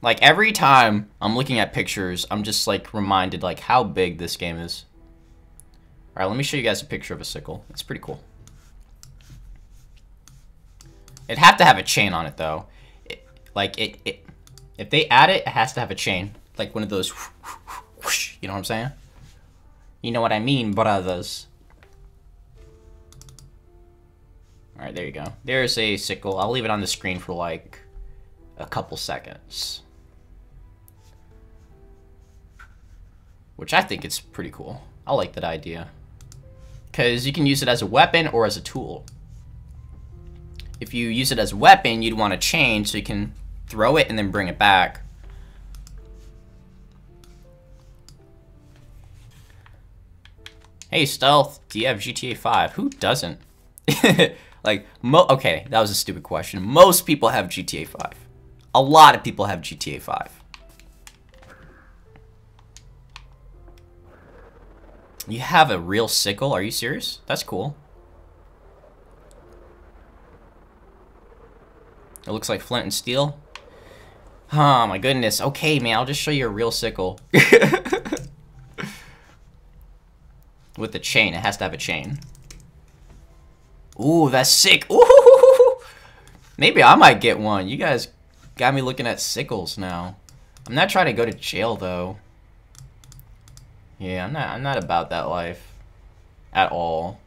Like, every time I'm looking at pictures, I'm just, like, reminded, like, how big this game is. All right, let me show you guys a picture of a sickle. It's pretty cool. It'd have to have a chain on it, though. It, like, it, it, if they add it, it has to have a chain. Like one of those, whoosh, whoosh, whoosh, you know what I'm saying? You know what I mean, brothers. All right, there you go. There's a sickle. I'll leave it on the screen for like a couple seconds. Which I think it's pretty cool. I like that idea. Because you can use it as a weapon or as a tool. If you use it as a weapon, you'd want a chain so you can throw it and then bring it back. Hey, Stealth, do you have G T A five? Who doesn't? Like, mo okay, that was a stupid question. Most people have G T A five. A lot of people have G T A five. You have a real sickle? Are you serious? That's cool. It looks like flint and steel. Oh, my goodness. Okay, man, I'll just show you a real sickle. With the chain, it has to have a chain. Ooh, that's sick. Ooh, maybe I might get one. You guys got me looking at sickles now. I'm not trying to go to jail though. Yeah, I'm not. I'm not about that life at all.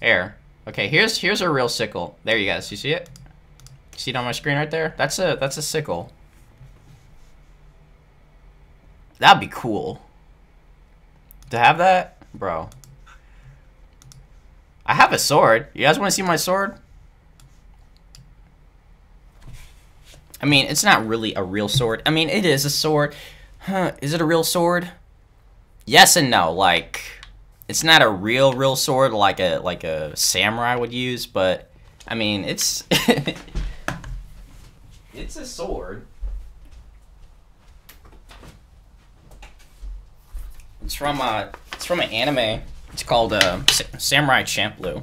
Air. Okay, here's here's a real sickle. There you guys. You see it? You see it on my screen right there? That's a that's a sickle. That'd be cool. To have that? Bro. I have a sword. You guys want to see my sword? I mean, it's not really a real sword. I mean, it is a sword. Huh, is it a real sword? Yes and no. Like, it's not a real, real sword like a like a samurai would use, but, I mean, it's... it's a sword. It's from uh it's from an anime. It's called uh, Samurai Champloo.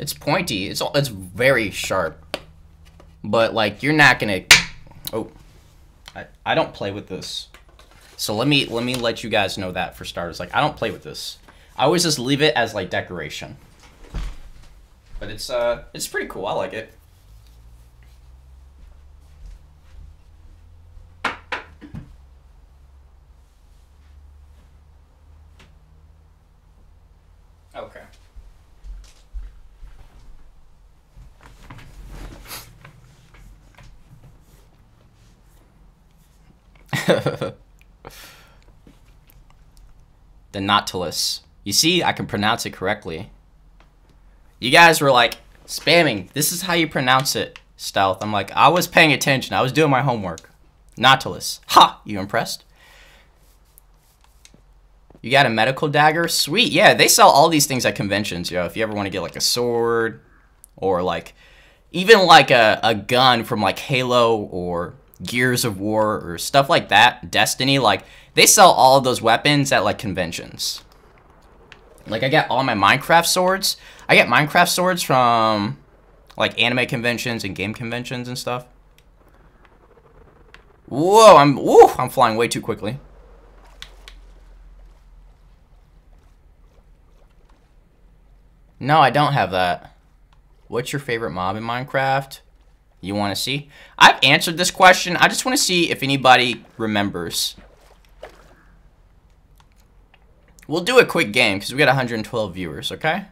It's pointy. It's all, it's very sharp. But like you're not gonna. Oh, I I don't play with this. So let me let me let you guys know that for starters. Like I don't play with this. I always just leave it as like decoration. But it's uh, it's pretty cool. I like it. Okay. The Nautilus. You see, I can pronounce it correctly. You guys were like spamming, this is how you pronounce it, Stealth. I'm like, I was paying attention. I was doing my homework. Nautilus. Ha! You impressed? You got a medical dagger? Sweet. Yeah, they sell all these things at conventions, yo. If you ever want to get like a sword or like even like a, a gun from like Halo or Gears of War or stuff like that, Destiny, like they sell all of those weapons at like conventions. Like I got all my Minecraft swords. I get Minecraft swords from like anime conventions and game conventions and stuff. Whoa, I'm woo, I'm flying way too quickly. No, I don't have that. What's your favorite mob in Minecraft? You want to see? I've answered this question. I just want to see if anybody remembers. We'll do a quick game because we got one hundred twelve viewers, okay?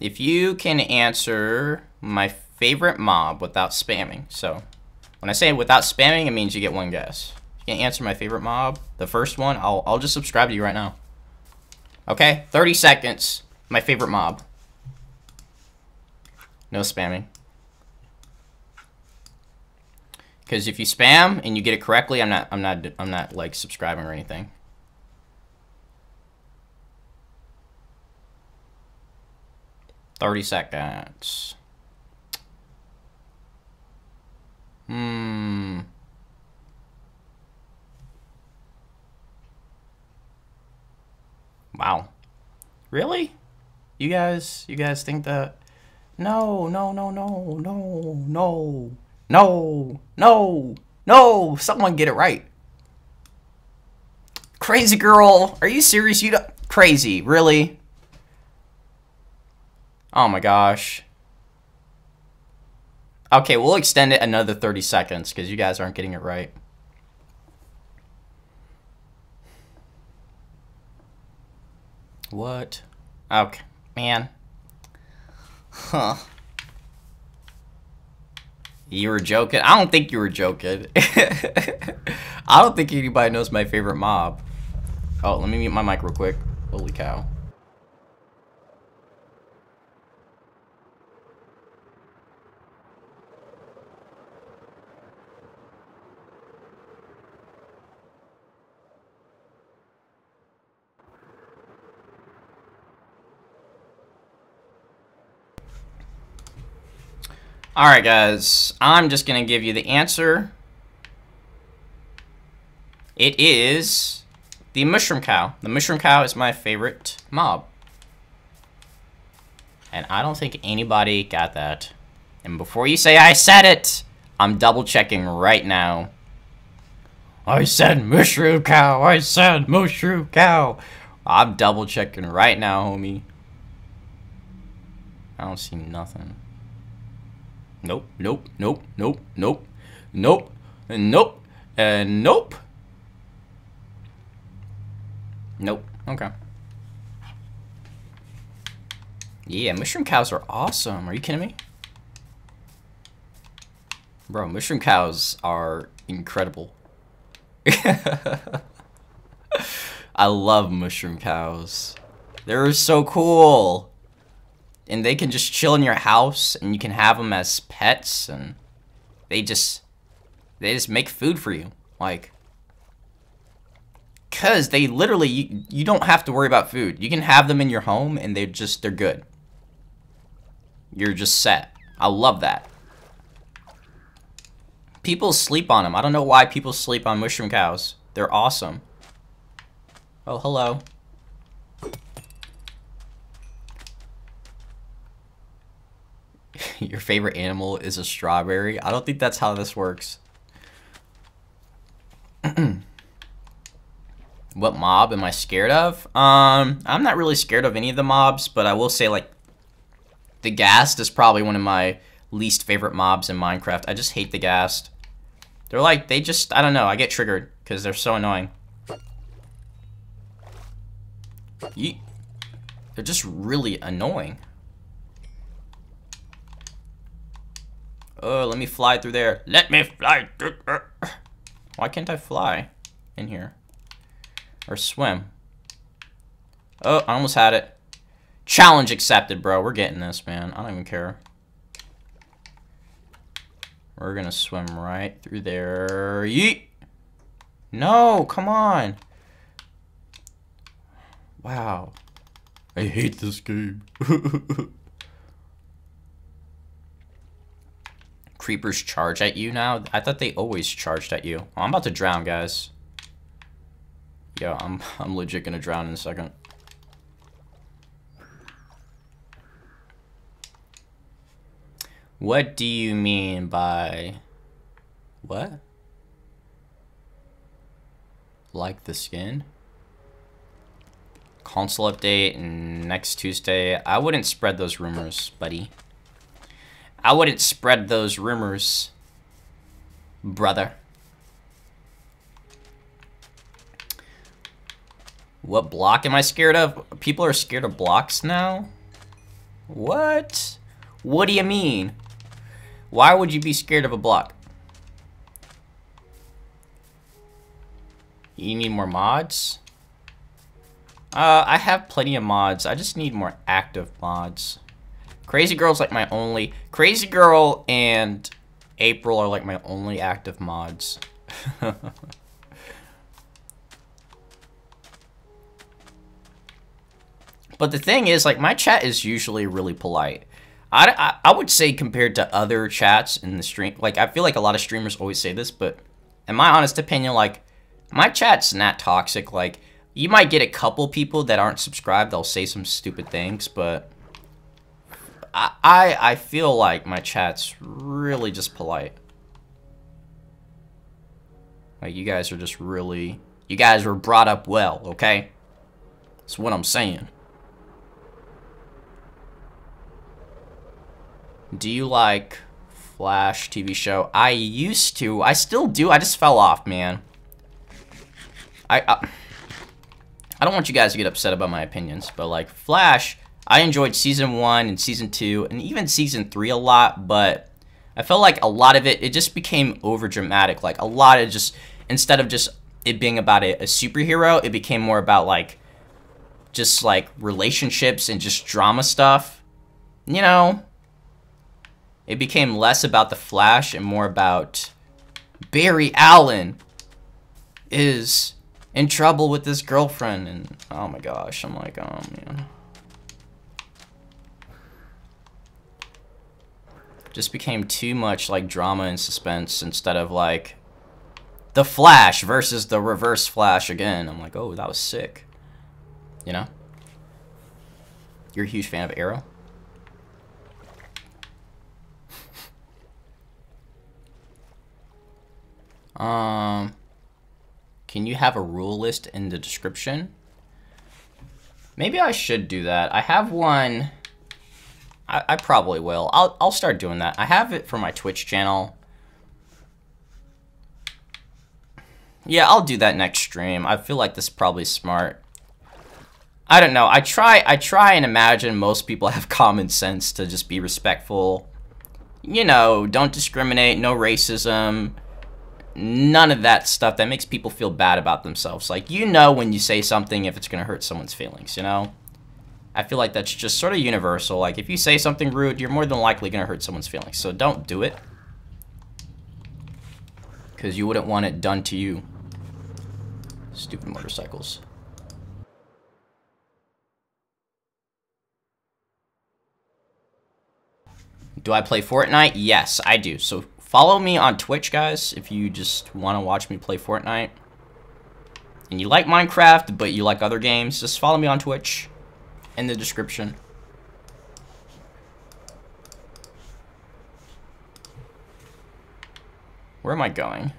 If you can answer my favorite mob without spamming. So when I say without spamming, it means you get one guess. If you can answer my favorite mob, the first one, I'll, I'll just subscribe to you right now. Okay, thirty seconds, my favorite mob. No spamming. Because if you spam and you get it correctly, I'm not, I'm not, I'm not like subscribing or anything. thirty seconds. Hmm. Wow. Really? You guys, you guys think that? No, no, no, no, no, no, no, no, no. Someone get it right. Crazy girl. Are you serious? You don't... Crazy. Really? Oh my gosh. Okay, we'll extend it another thirty seconds because you guys aren't getting it right. What? Okay, man. Huh. You were joking? I don't think you were joking. I don't think anybody knows my favorite mob. Oh, let me mute my mic real quick. Holy cow. Alright guys, I'm just going to give you the answer. It is the mushroom cow. The mushroom cow is my favorite mob. And I don't think anybody got that. And before you say I said it, I'm double checking right now. I said mushroom cow, I said mushroom cow. I'm double checking right now, homie. I don't see nothing. Nope, nope, nope, nope, nope, nope, nope, and nope. Nope, okay. Yeah, mushroom cows are awesome. Are you kidding me? Bro, mushroom cows are incredible. I love mushroom cows. They're so cool. And they can just chill in your house, and you can have them as pets, and they just, they just make food for you. Like, cause they literally, you, you don't have to worry about food. You can have them in your home, and they just, they're good. You're just set. I love that. People sleep on them. I don't know why people sleep on mushroom cows. They're awesome. Oh, hello. Your favorite animal is a strawberry. I don't think that's how this works. What mob am I scared of? Um, I'm not really scared of any of the mobs, but I will say like The Ghast is probably one of my least favorite mobs in Minecraft. I just hate the Ghast. They're like, they just, I don't know, I get triggered because they're so annoying. Yeet. They're just really annoying. Oh, let me fly through there. Let me fly through there. Why can't I fly in here? Or swim? Oh, I almost had it. Challenge accepted, bro. We're getting this, man. I don't even care. We're gonna swim right through there. Yeet! No, come on. Wow. I hate this game. Creepers charge at you now? I thought they always charged at you. Oh, I'm about to drown, guys. Yo, I'm, I'm legit gonna drown in a second. What do you mean by... What? Like the skin? Console update next Tuesday. I wouldn't spread those rumors, buddy. I wouldn't spread those rumors, brother. What block am I scared of? People are scared of blocks now? What? What do you mean? Why would you be scared of a block? You need more mods? Uh, I have plenty of mods. I just need more active mods. Crazy Girl's like my only... Crazy Girl and April are like my only active mods. But the thing is, like, my chat is usually really polite. I, I, I would say compared to other chats in the stream... Like, I feel like a lot of streamers always say this, but... In my honest opinion, like, my chat's not toxic. Like, you might get a couple people that aren't subscribed. They'll say some stupid things, but... I, I feel like my chat's really just polite. Like, you guys are just really... You guys were brought up well, okay? That's what I'm saying. Do you like Flash T V show? I used to. I still do. I just fell off, man. I, I, I don't want you guys to get upset about my opinions, but, like, Flash... I enjoyed season one and season two and even season three a lot, but I felt like a lot of it, it just became over dramatic. Like a lot of just, instead of just it being about a, a superhero, it became more about like, just like relationships and just drama stuff. You know, it became less about the Flash and more about Barry Allen is in trouble with his girlfriend. And oh my gosh, I'm like, oh man. Just became too much like drama and suspense instead of like the Flash versus the Reverse Flash again. I'm like, oh, that was sick. You know? You're a huge fan of Arrow? um, can you have a rule list in the description? Maybe I should do that. I have one. I, I probably will. I'll, I'll start doing that. I have it for my Twitch channel. Yeah, I'll do that next stream. I feel like this is probably smart. I don't know. I try I try and imagine most people have common sense to just be respectful. You know, don't discriminate, no racism, none of that stuff that makes people feel bad about themselves. Like, you know when you say something if it's going to hurt someone's feelings, you know? I feel like that's just sort of universal. Like, if you say something rude, you're more than likely going to hurt someone's feelings. So don't do it. Because you wouldn't want it done to you. Stupid motorcycles. Do I play Fortnite? Yes, I do. So follow me on Twitch, guys, if you just want to watch me play Fortnite. And you like Minecraft, but you like other games, just follow me on Twitch. In the description. Where am I going?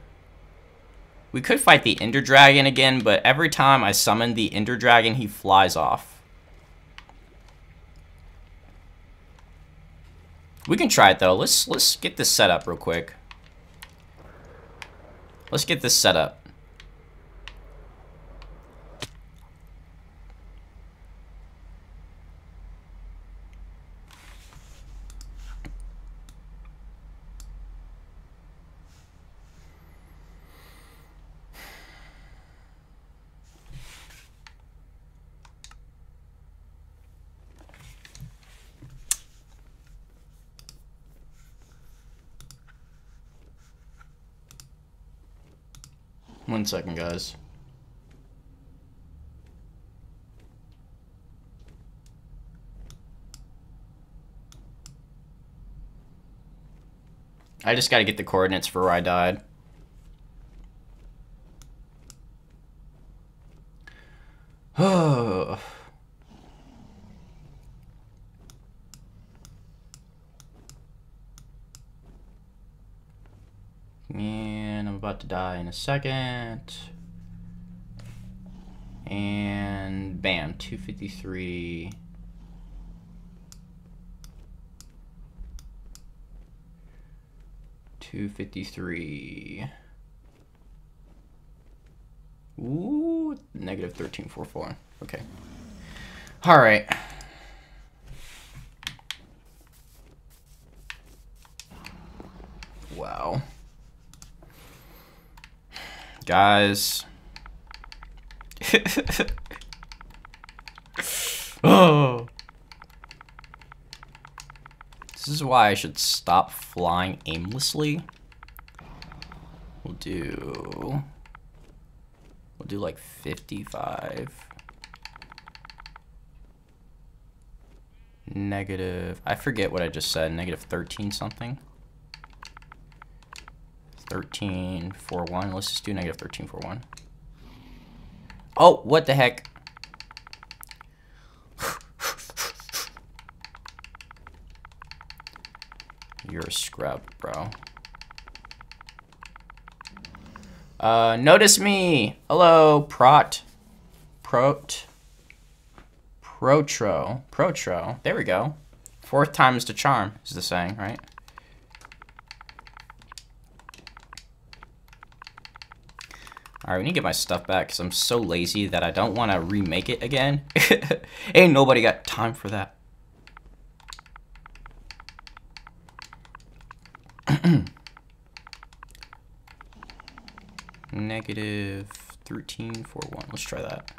We could fight the Ender Dragon again, but every time I summon the Ender Dragon, he flies off. We can try it though. Let's let's get this set up real quick. Let's get this set up. One second, guys. I just gotta get the coordinates for where I died. Oh. Man, I'm about to die in a second. And bam, two fifty-three. two fifty-three. Ooh, negative thirteen forty-four. Okay. All right. Wow. Guys. Oh. This is why I should stop flying aimlessly. We'll do We'll do like fifty-five. Negative, I forget what I just said, negative thirteen something. thirteen forty-one. Let's just do negative thirteen forty-one. Oh, what the heck? You're a scrub, bro. Uh, notice me. Hello, prot, prot, protro, protro. There we go. Fourth time's the charm is the saying, right? Alright, we need to get my stuff back because I'm so lazy that I don't want to remake it again. Ain't nobody got time for that. Negative thirteen forty-one. Let's try that.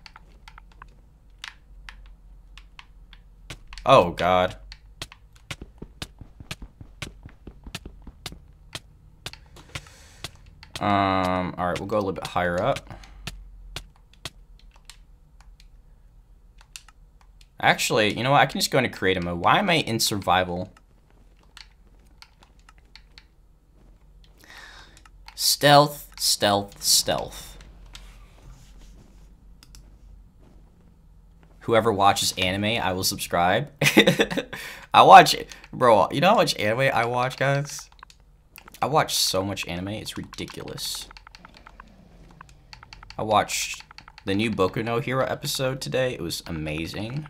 Oh, God. Um, all right, we'll go a little bit higher up. Actually, you know what? I can just go into creative mode. Why am I in survival? Stealth, stealth, stealth. Whoever watches anime, I will subscribe. I watch it. Bro, you know how much anime I watch, guys? I watch so much anime, it's ridiculous. I watched the new Boku no Hero episode today. It was amazing.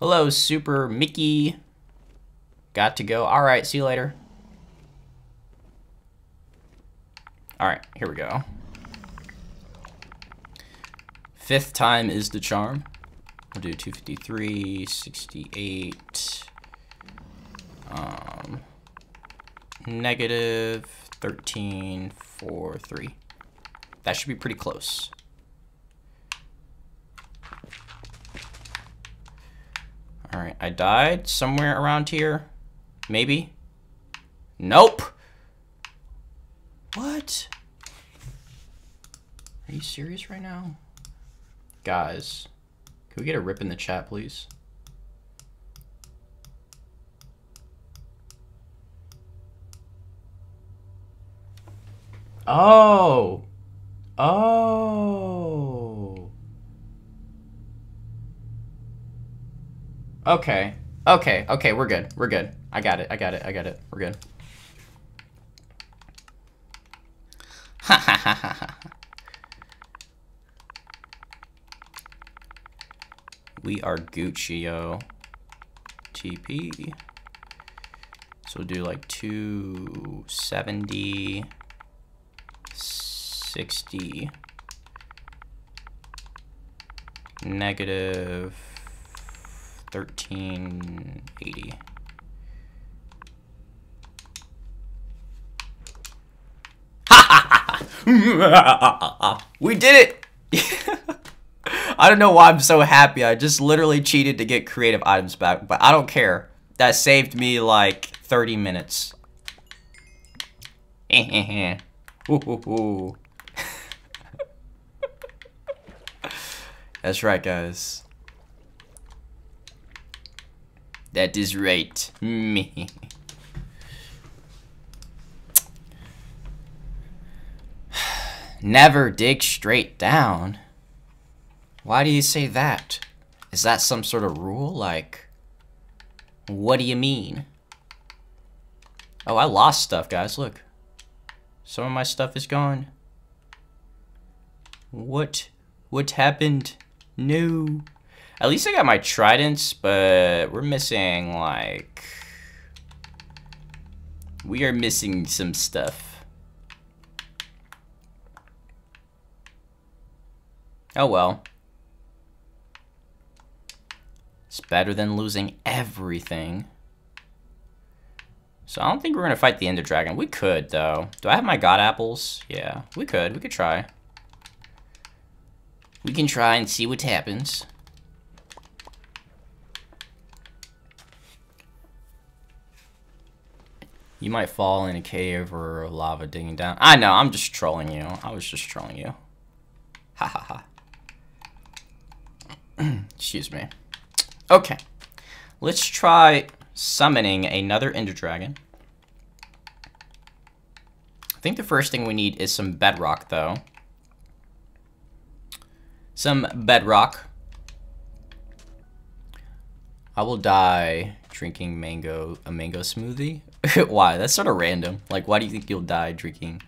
Hello, Super Mickey. Got to go. All right, see you later. All right, here we go. Fifth time is the charm. We'll do two fifty-three, sixty-eight... Um, negative thirteen forty-three. That should be pretty close. All right, I died somewhere around here. Maybe. Nope. What? Are you serious right now? Guys, can we get a rip in the chat, please? Oh, oh, okay, okay, okay, we're good, we're good, I got it, I got it, I got it, we're good. Ha ha ha ha ha. We are Gucci-o. T P. So we'll do like two seventy, sixty, negative thirteen eighty. We did it! I don't know why I'm so happy. I just literally cheated to get creative items back, but I don't care. That saved me like thirty minutes. Ooh, ooh, ooh. That's right, guys. That is right. Me. Never dig straight down. Why do you say that? Is that some sort of rule? Like, what do you mean? Oh, I lost stuff, guys. Look. Some of my stuff is gone. What? What happened? No. At least I got my tridents, but we're missing, like... We are missing some stuff. Oh well. It's better than losing everything. So I don't think we're gonna fight the Ender Dragon. We could, though. Do I have my god apples? Yeah, we could. We could try. We can try and see what happens. You might fall in a cave or lava digging down. I know, I'm just trolling you. I was just trolling you. Ha ha ha. Excuse me. Okay, let's try summoning another Ender Dragon. I think the first thing we need is some bedrock, though. Some bedrock. I will die drinking mango a mango smoothie. Why? That's sort of random. Like, why do you think you'll die drinking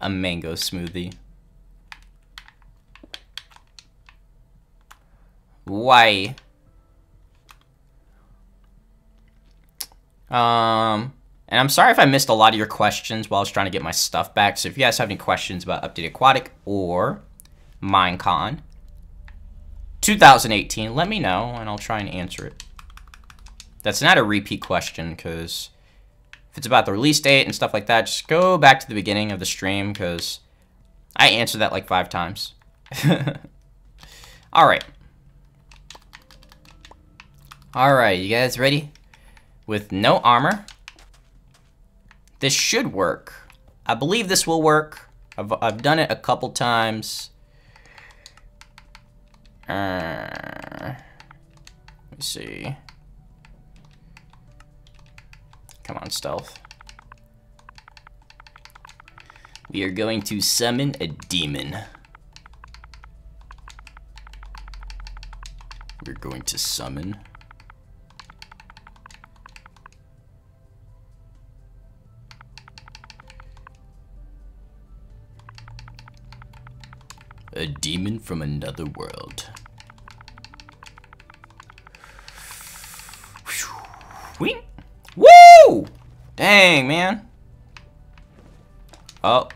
a mango smoothie? Why? Um, and I'm sorry if I missed a lot of your questions while I was trying to get my stuff back. So if you guys have any questions about Update Aquatic or Minecon twenty eighteen, let me know and I'll try and answer it. That's not a repeat question, because if it's about the release date and stuff like that, just go back to the beginning of the stream, because I answered that like five times. All right. Alright, you guys ready? With no armor. This should work. I believe this will work. I've, I've done it a couple times. Uh, let me see. Come on, stealth. We are going to summon a demon. We're going to summon... a demon from another world. Whee! Woo! Dang, man. Oh.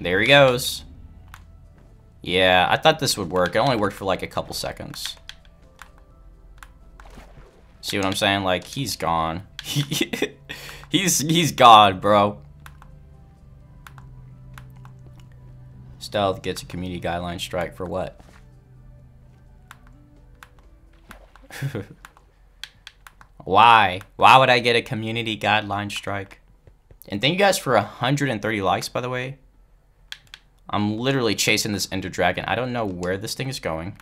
There he goes. Yeah, I thought this would work. It only worked for like a couple seconds. See what I'm saying? Like, he's gone. he's, he's gone, bro. Stealth gets a community guideline strike for what? Why? Why would I get a community guideline strike? And thank you guys for one hundred thirty likes, by the way. I'm literally chasing this Ender Dragon. I don't know where this thing is going.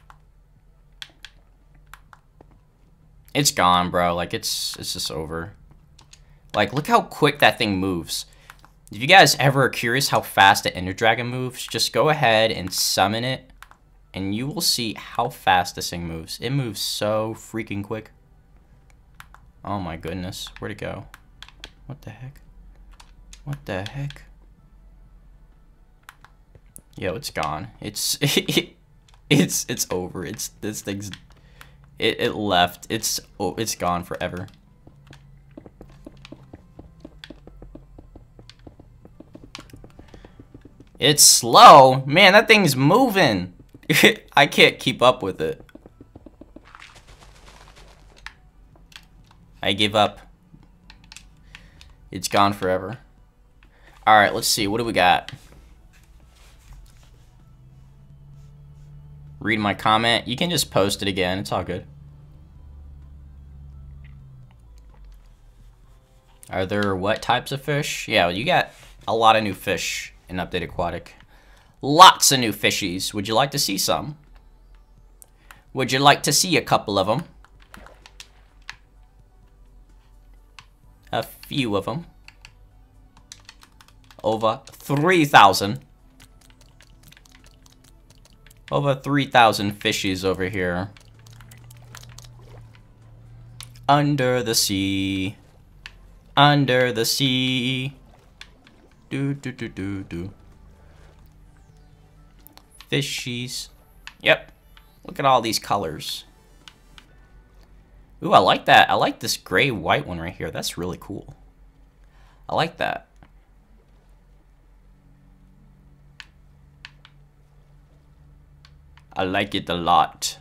It's gone, bro. Like, it's, it's just over. Like, look how quick that thing moves. If you guys ever are curious how fast an Ender Dragon moves, just go ahead and summon it, and you will see how fast this thing moves. It moves so freaking quick. Oh my goodness. Where'd it go? What the heck? What the heck? Yo, it's gone. It's, it's, it's over. It's, this thing's, It, it left. It's oh, it's gone forever. It's slow. Man, that thing's moving. I can't keep up with it. I give up. It's gone forever. Alright, let's see. What do we got? Read my comment. You can just post it again. It's all good. Are there what types of fish? Yeah, you got a lot of new fish in Update Aquatic. Lots of new fishies. Would you like to see some? Would you like to see a couple of them? A few of them. Over three thousand. Over three thousand fishies over here. Under the sea. Under the sea. Do, do, do, do, do. Fishies. Yep. Look at all these colors. Ooh, I like that. I like this gray-white one right here. That's really cool. I like that. I like it a lot.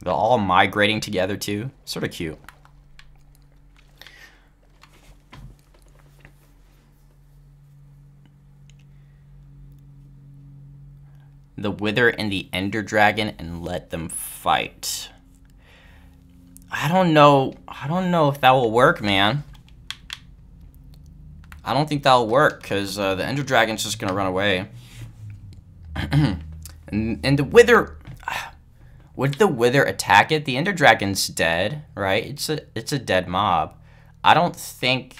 They're all migrating together too. Sort of cute. The Wither and the Ender Dragon, and let them fight. I don't know. I don't know if that will work, man. I don't think that'll work because uh, the Ender Dragon's just gonna run away. and, and the Wither, would the Wither attack it? The Ender Dragon's dead, right? It's a it's a dead mob. I don't think.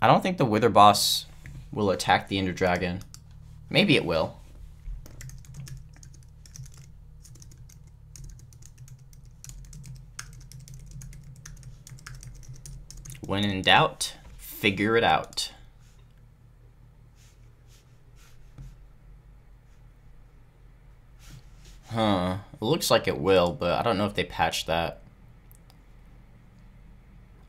I don't think the Wither boss will attack the Ender Dragon. Maybe it will. When in doubt, figure it out. Huh. It looks like it will, but I don't know if they patched that.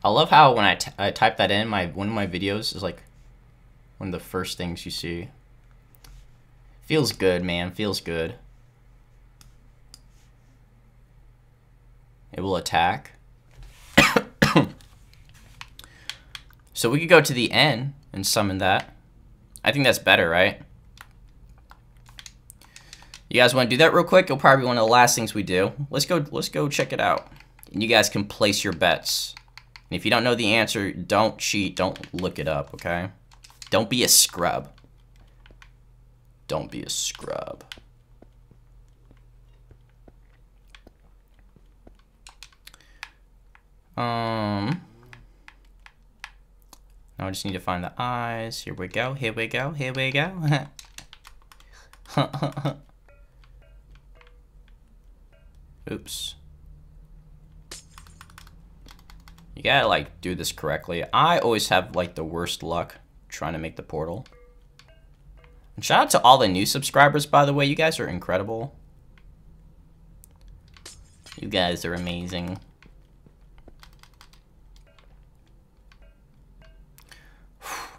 I love how when I, t I type that in, my one of my videos is like one of the first things you see. Feels good, man. Feels good. It will attack. So we could go to the N and summon that. I think that's better, right? You guys want to do that real quick? It'll probably be one of the last things we do. Let's go. Let's go check it out. And you guys can place your bets. And if you don't know the answer, don't cheat. Don't look it up. Okay? Don't be a scrub. Don't be a scrub. Um. Now I just need to find the eyes. Here we go. Here we go. Here we go. Oops. You gotta like do this correctly. I always have like the worst luck trying to make the portal. And shout out to all the new subscribers, by the way. You guys are incredible. You guys are amazing.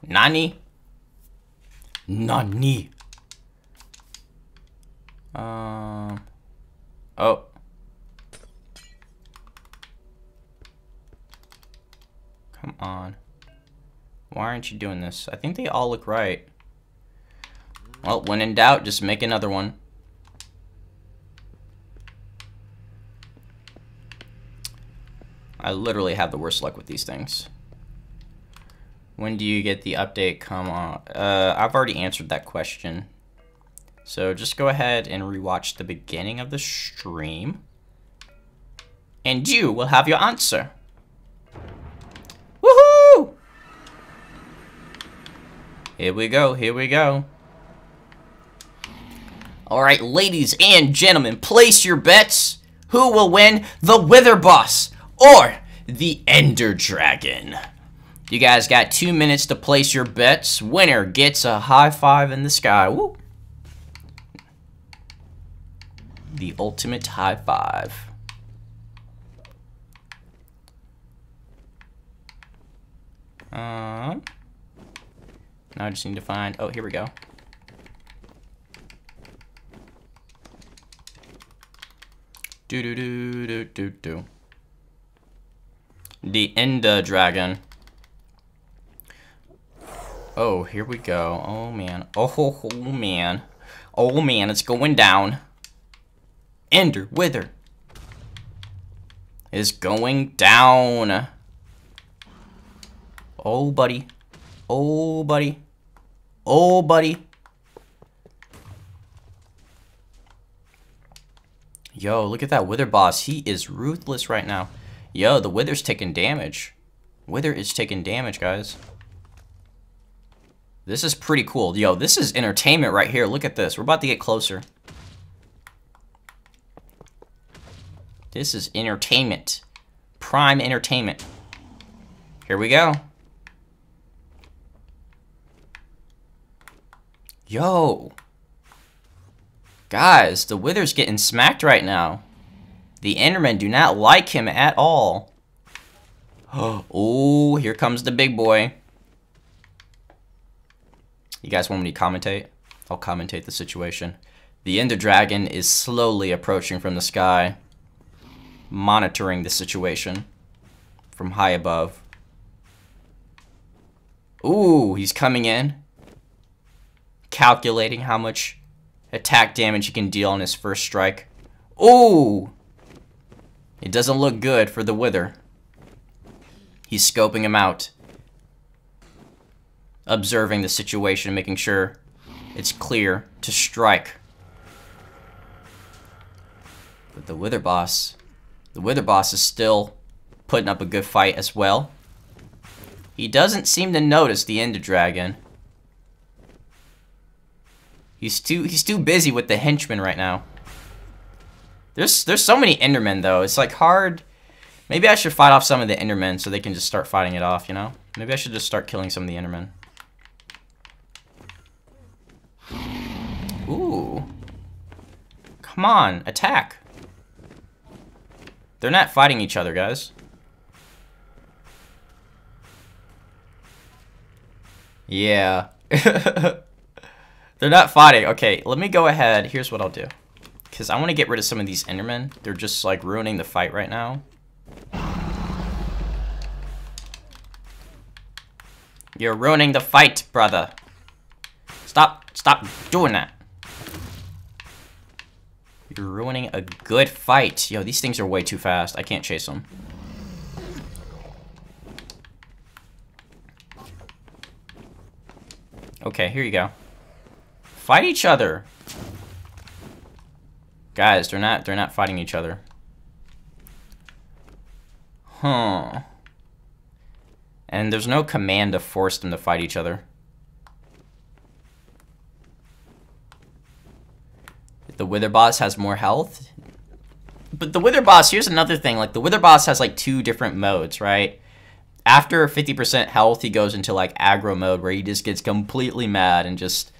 Nani? Nani? Um. Uh, oh. Come on. Why aren't you doing this? I think they all look right. Well, when in doubt, just make another one. I literally have the worst luck with these things. When do you get the update? Come on. Uh, I've already answered that question. So just go ahead and rewatch the beginning of the stream. And you will have your answer. Woohoo! Here we go. Here we go. All right, ladies and gentlemen, place your bets. Who will win, the Wither Boss or the Ender Dragon? You guys got two minutes to place your bets. Winner gets a high five in the sky. Woo. the ultimate high five. Uh, now I just need to find, oh, here we go. Do do do do do do. The Ender Dragon. Oh, here we go. Oh man. Oh, oh, oh man. Oh man, it's going down. Ender Wither is going down. Oh buddy. Oh buddy. Oh buddy. Yo, look at that Wither boss. He is ruthless right now. Yo, the Wither's taking damage. Wither is taking damage, guys. This is pretty cool. Yo, this is entertainment right here. Look at this. We're about to get closer. This is entertainment. Prime entertainment. Here we go. Yo. Guys, the Wither's getting smacked right now. The Endermen do not like him at all. Oh, here comes the big boy. You guys want me to commentate? I'll commentate the situation. The Ender Dragon is slowly approaching from the sky, monitoring the situation from high above. Ooh, he's coming in, calculating how much attack damage he can deal on his first strike. Ooh! It doesn't look good for the Wither. He's scoping him out. Observing the situation, making sure it's clear to strike. But the Wither boss, the Wither boss is still putting up a good fight as well. He doesn't seem to notice the Ender Dragon. He's too he's too busy with the henchmen right now. There's there's so many Endermen though. It's like hard. Maybe I should fight off some of the Endermen so they can just start fighting it off, you know? Maybe I should just start killing some of the Endermen. Ooh. Come on, attack. They're not fighting each other, guys. Yeah. They're not fighting. Okay, let me go ahead. Here's what I'll do. Because I want to get rid of some of these Endermen. They're just, like, ruining the fight right now. You're ruining the fight, brother. Stop. Stop doing that. You're ruining a good fight. Yo, these things are way too fast. I can't chase them. Okay, here you go. Fight each other. Guys, they're not they're not fighting each other. Huh. And there's no command to force them to fight each other. The Wither boss has more health. But the Wither boss, here's another thing, like the Wither boss has like two different modes, right? After fifty percent health, he goes into like aggro mode where he just gets completely mad and just,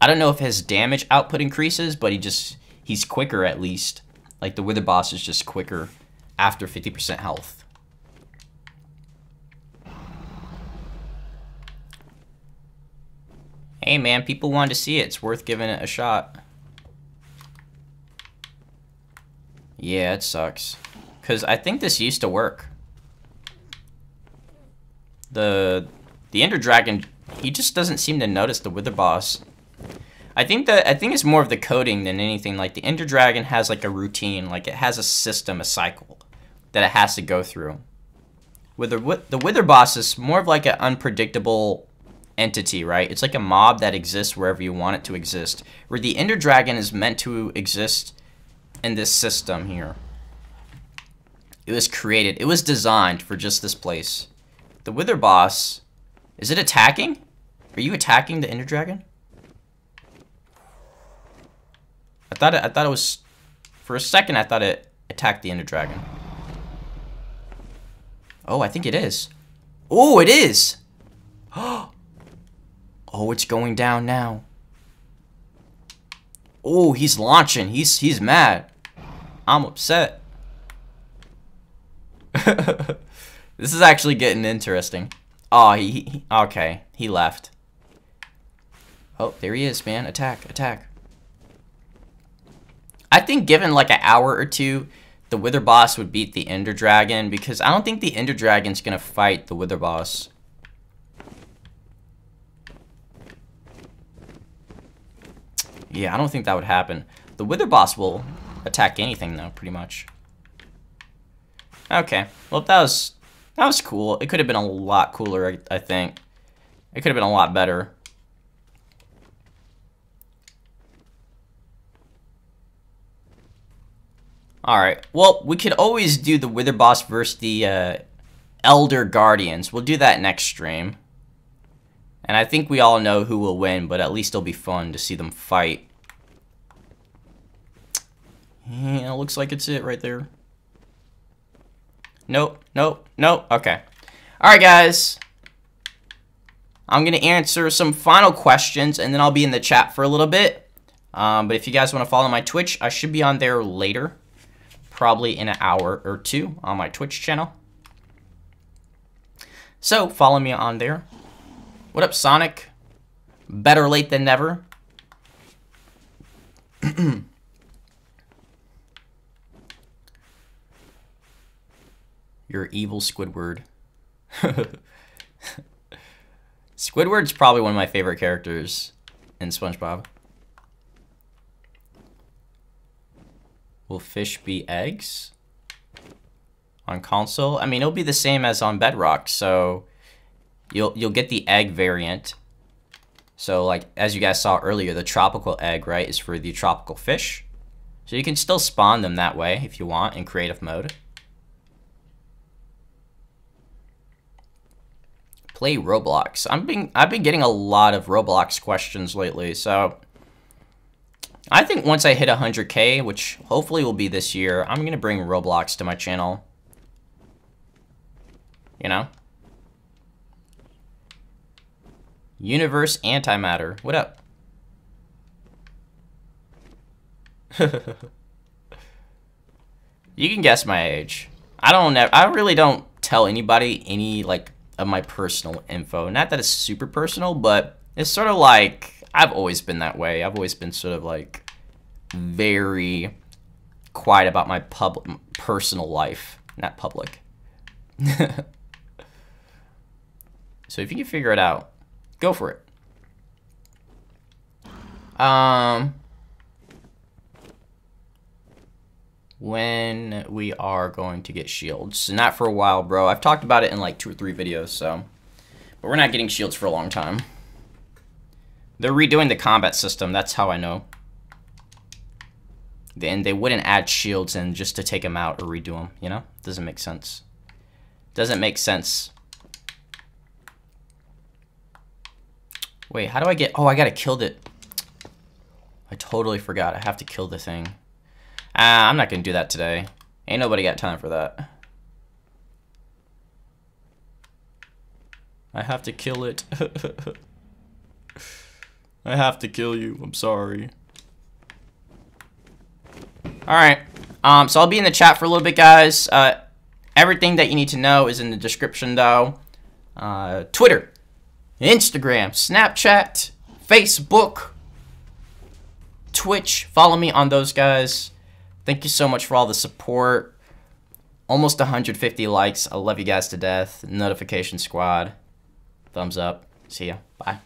I don't know if his damage output increases, but he just, he's quicker at least. Like the Wither boss is just quicker after fifty percent health. Hey man, people wanted to see it. It's worth giving it a shot. Yeah, it sucks. Because I think this used to work. The, the Ender Dragon, he just doesn't seem to notice the Wither boss. I think that I think it's more of the coding than anything. Like the Ender Dragon has like a routine, like it has a system, a cycle that it has to go through. With the the Wither boss is more of like an unpredictable entity, right? It's like a mob that exists wherever you want it to exist. Where the Ender Dragon is meant to exist in this system here. It was created. It was designed for just this place. The Wither boss, is it attacking? Are you attacking the Ender Dragon? I thought it, I thought it was, for a second I thought it attacked the Ender Dragon. Oh, I think it is. Oh, it is! Oh, it's going down now. Oh, he's launching. He's he's mad. I'm upset. This is actually getting interesting. Oh, he, he okay. He left. Oh, there he is, man. Attack, attack. I think given like an hour or two, the Wither boss would beat the Ender Dragon, because I don't think the Ender Dragon's gonna fight the Wither boss. Yeah, I don't think that would happen. The Wither boss will attack anything though, pretty much. Okay, well that was that was cool. It could have been a lot cooler, I, I think. It could have been a lot better. Alright, well, we could always do the Wither boss versus the uh, Elder Guardians. We'll do that next stream. And I think we all know who will win, but at least it'll be fun to see them fight. Yeah, looks like it's it right there. Nope, nope, nope, okay. Alright, guys. I'm going to answer some final questions, and then I'll be in the chat for a little bit. Um, but if you guys want to follow my Twitch, I should be on there later. Probably in an hour or two on my Twitch channel. So, follow me on there. What up, Sonic? Better late than never. You're evil, Squidward. Squidward's probably one of my favorite characters in SpongeBob. Will fish be eggs on console? I mean, it'll be the same as on Bedrock, so you'll you'll get the egg variant. So, like as you guys saw earlier, the tropical egg, right, is for the tropical fish. So you can still spawn them that way if you want in creative mode. Play Roblox. I'm being I've been getting a lot of Roblox questions lately, so. I think once I hit one hundred K, which hopefully will be this year, I'm going to bring Roblox to my channel. You know? Universe Antimatter. What up? You can guess my age. I don't know. I really don't tell anybody any, like, of my personal info. Not that it's super personal, but it's sort of like... I've always been that way. I've always been sort of like very quiet about my pub personal life, not public. So if you can figure it out, go for it. Um, when we are going to get shields? Not for a while, bro. I've talked about it in like two or three videos, so. But we're not getting shields for a long time. They're redoing the combat system, that's how I know. Then they wouldn't add shields and just to take them out or redo them, you know? Doesn't make sense. Doesn't make sense. Wait, how do I get... Oh, I gotta kill it. I totally forgot. I have to kill the thing. Ah, I'm not gonna do that today. Ain't nobody got time for that. I have to kill it. I have to kill you. I'm sorry. Alright. Um, so I'll be in the chat for a little bit, guys. Uh, everything that you need to know is in the description, though. Uh, Twitter, Instagram, Snapchat, Facebook, Twitch. Follow me on those, guys. Thank you so much for all the support. Almost one hundred fifty likes. I love you guys to death. Notification squad. Thumbs up. See ya. Bye.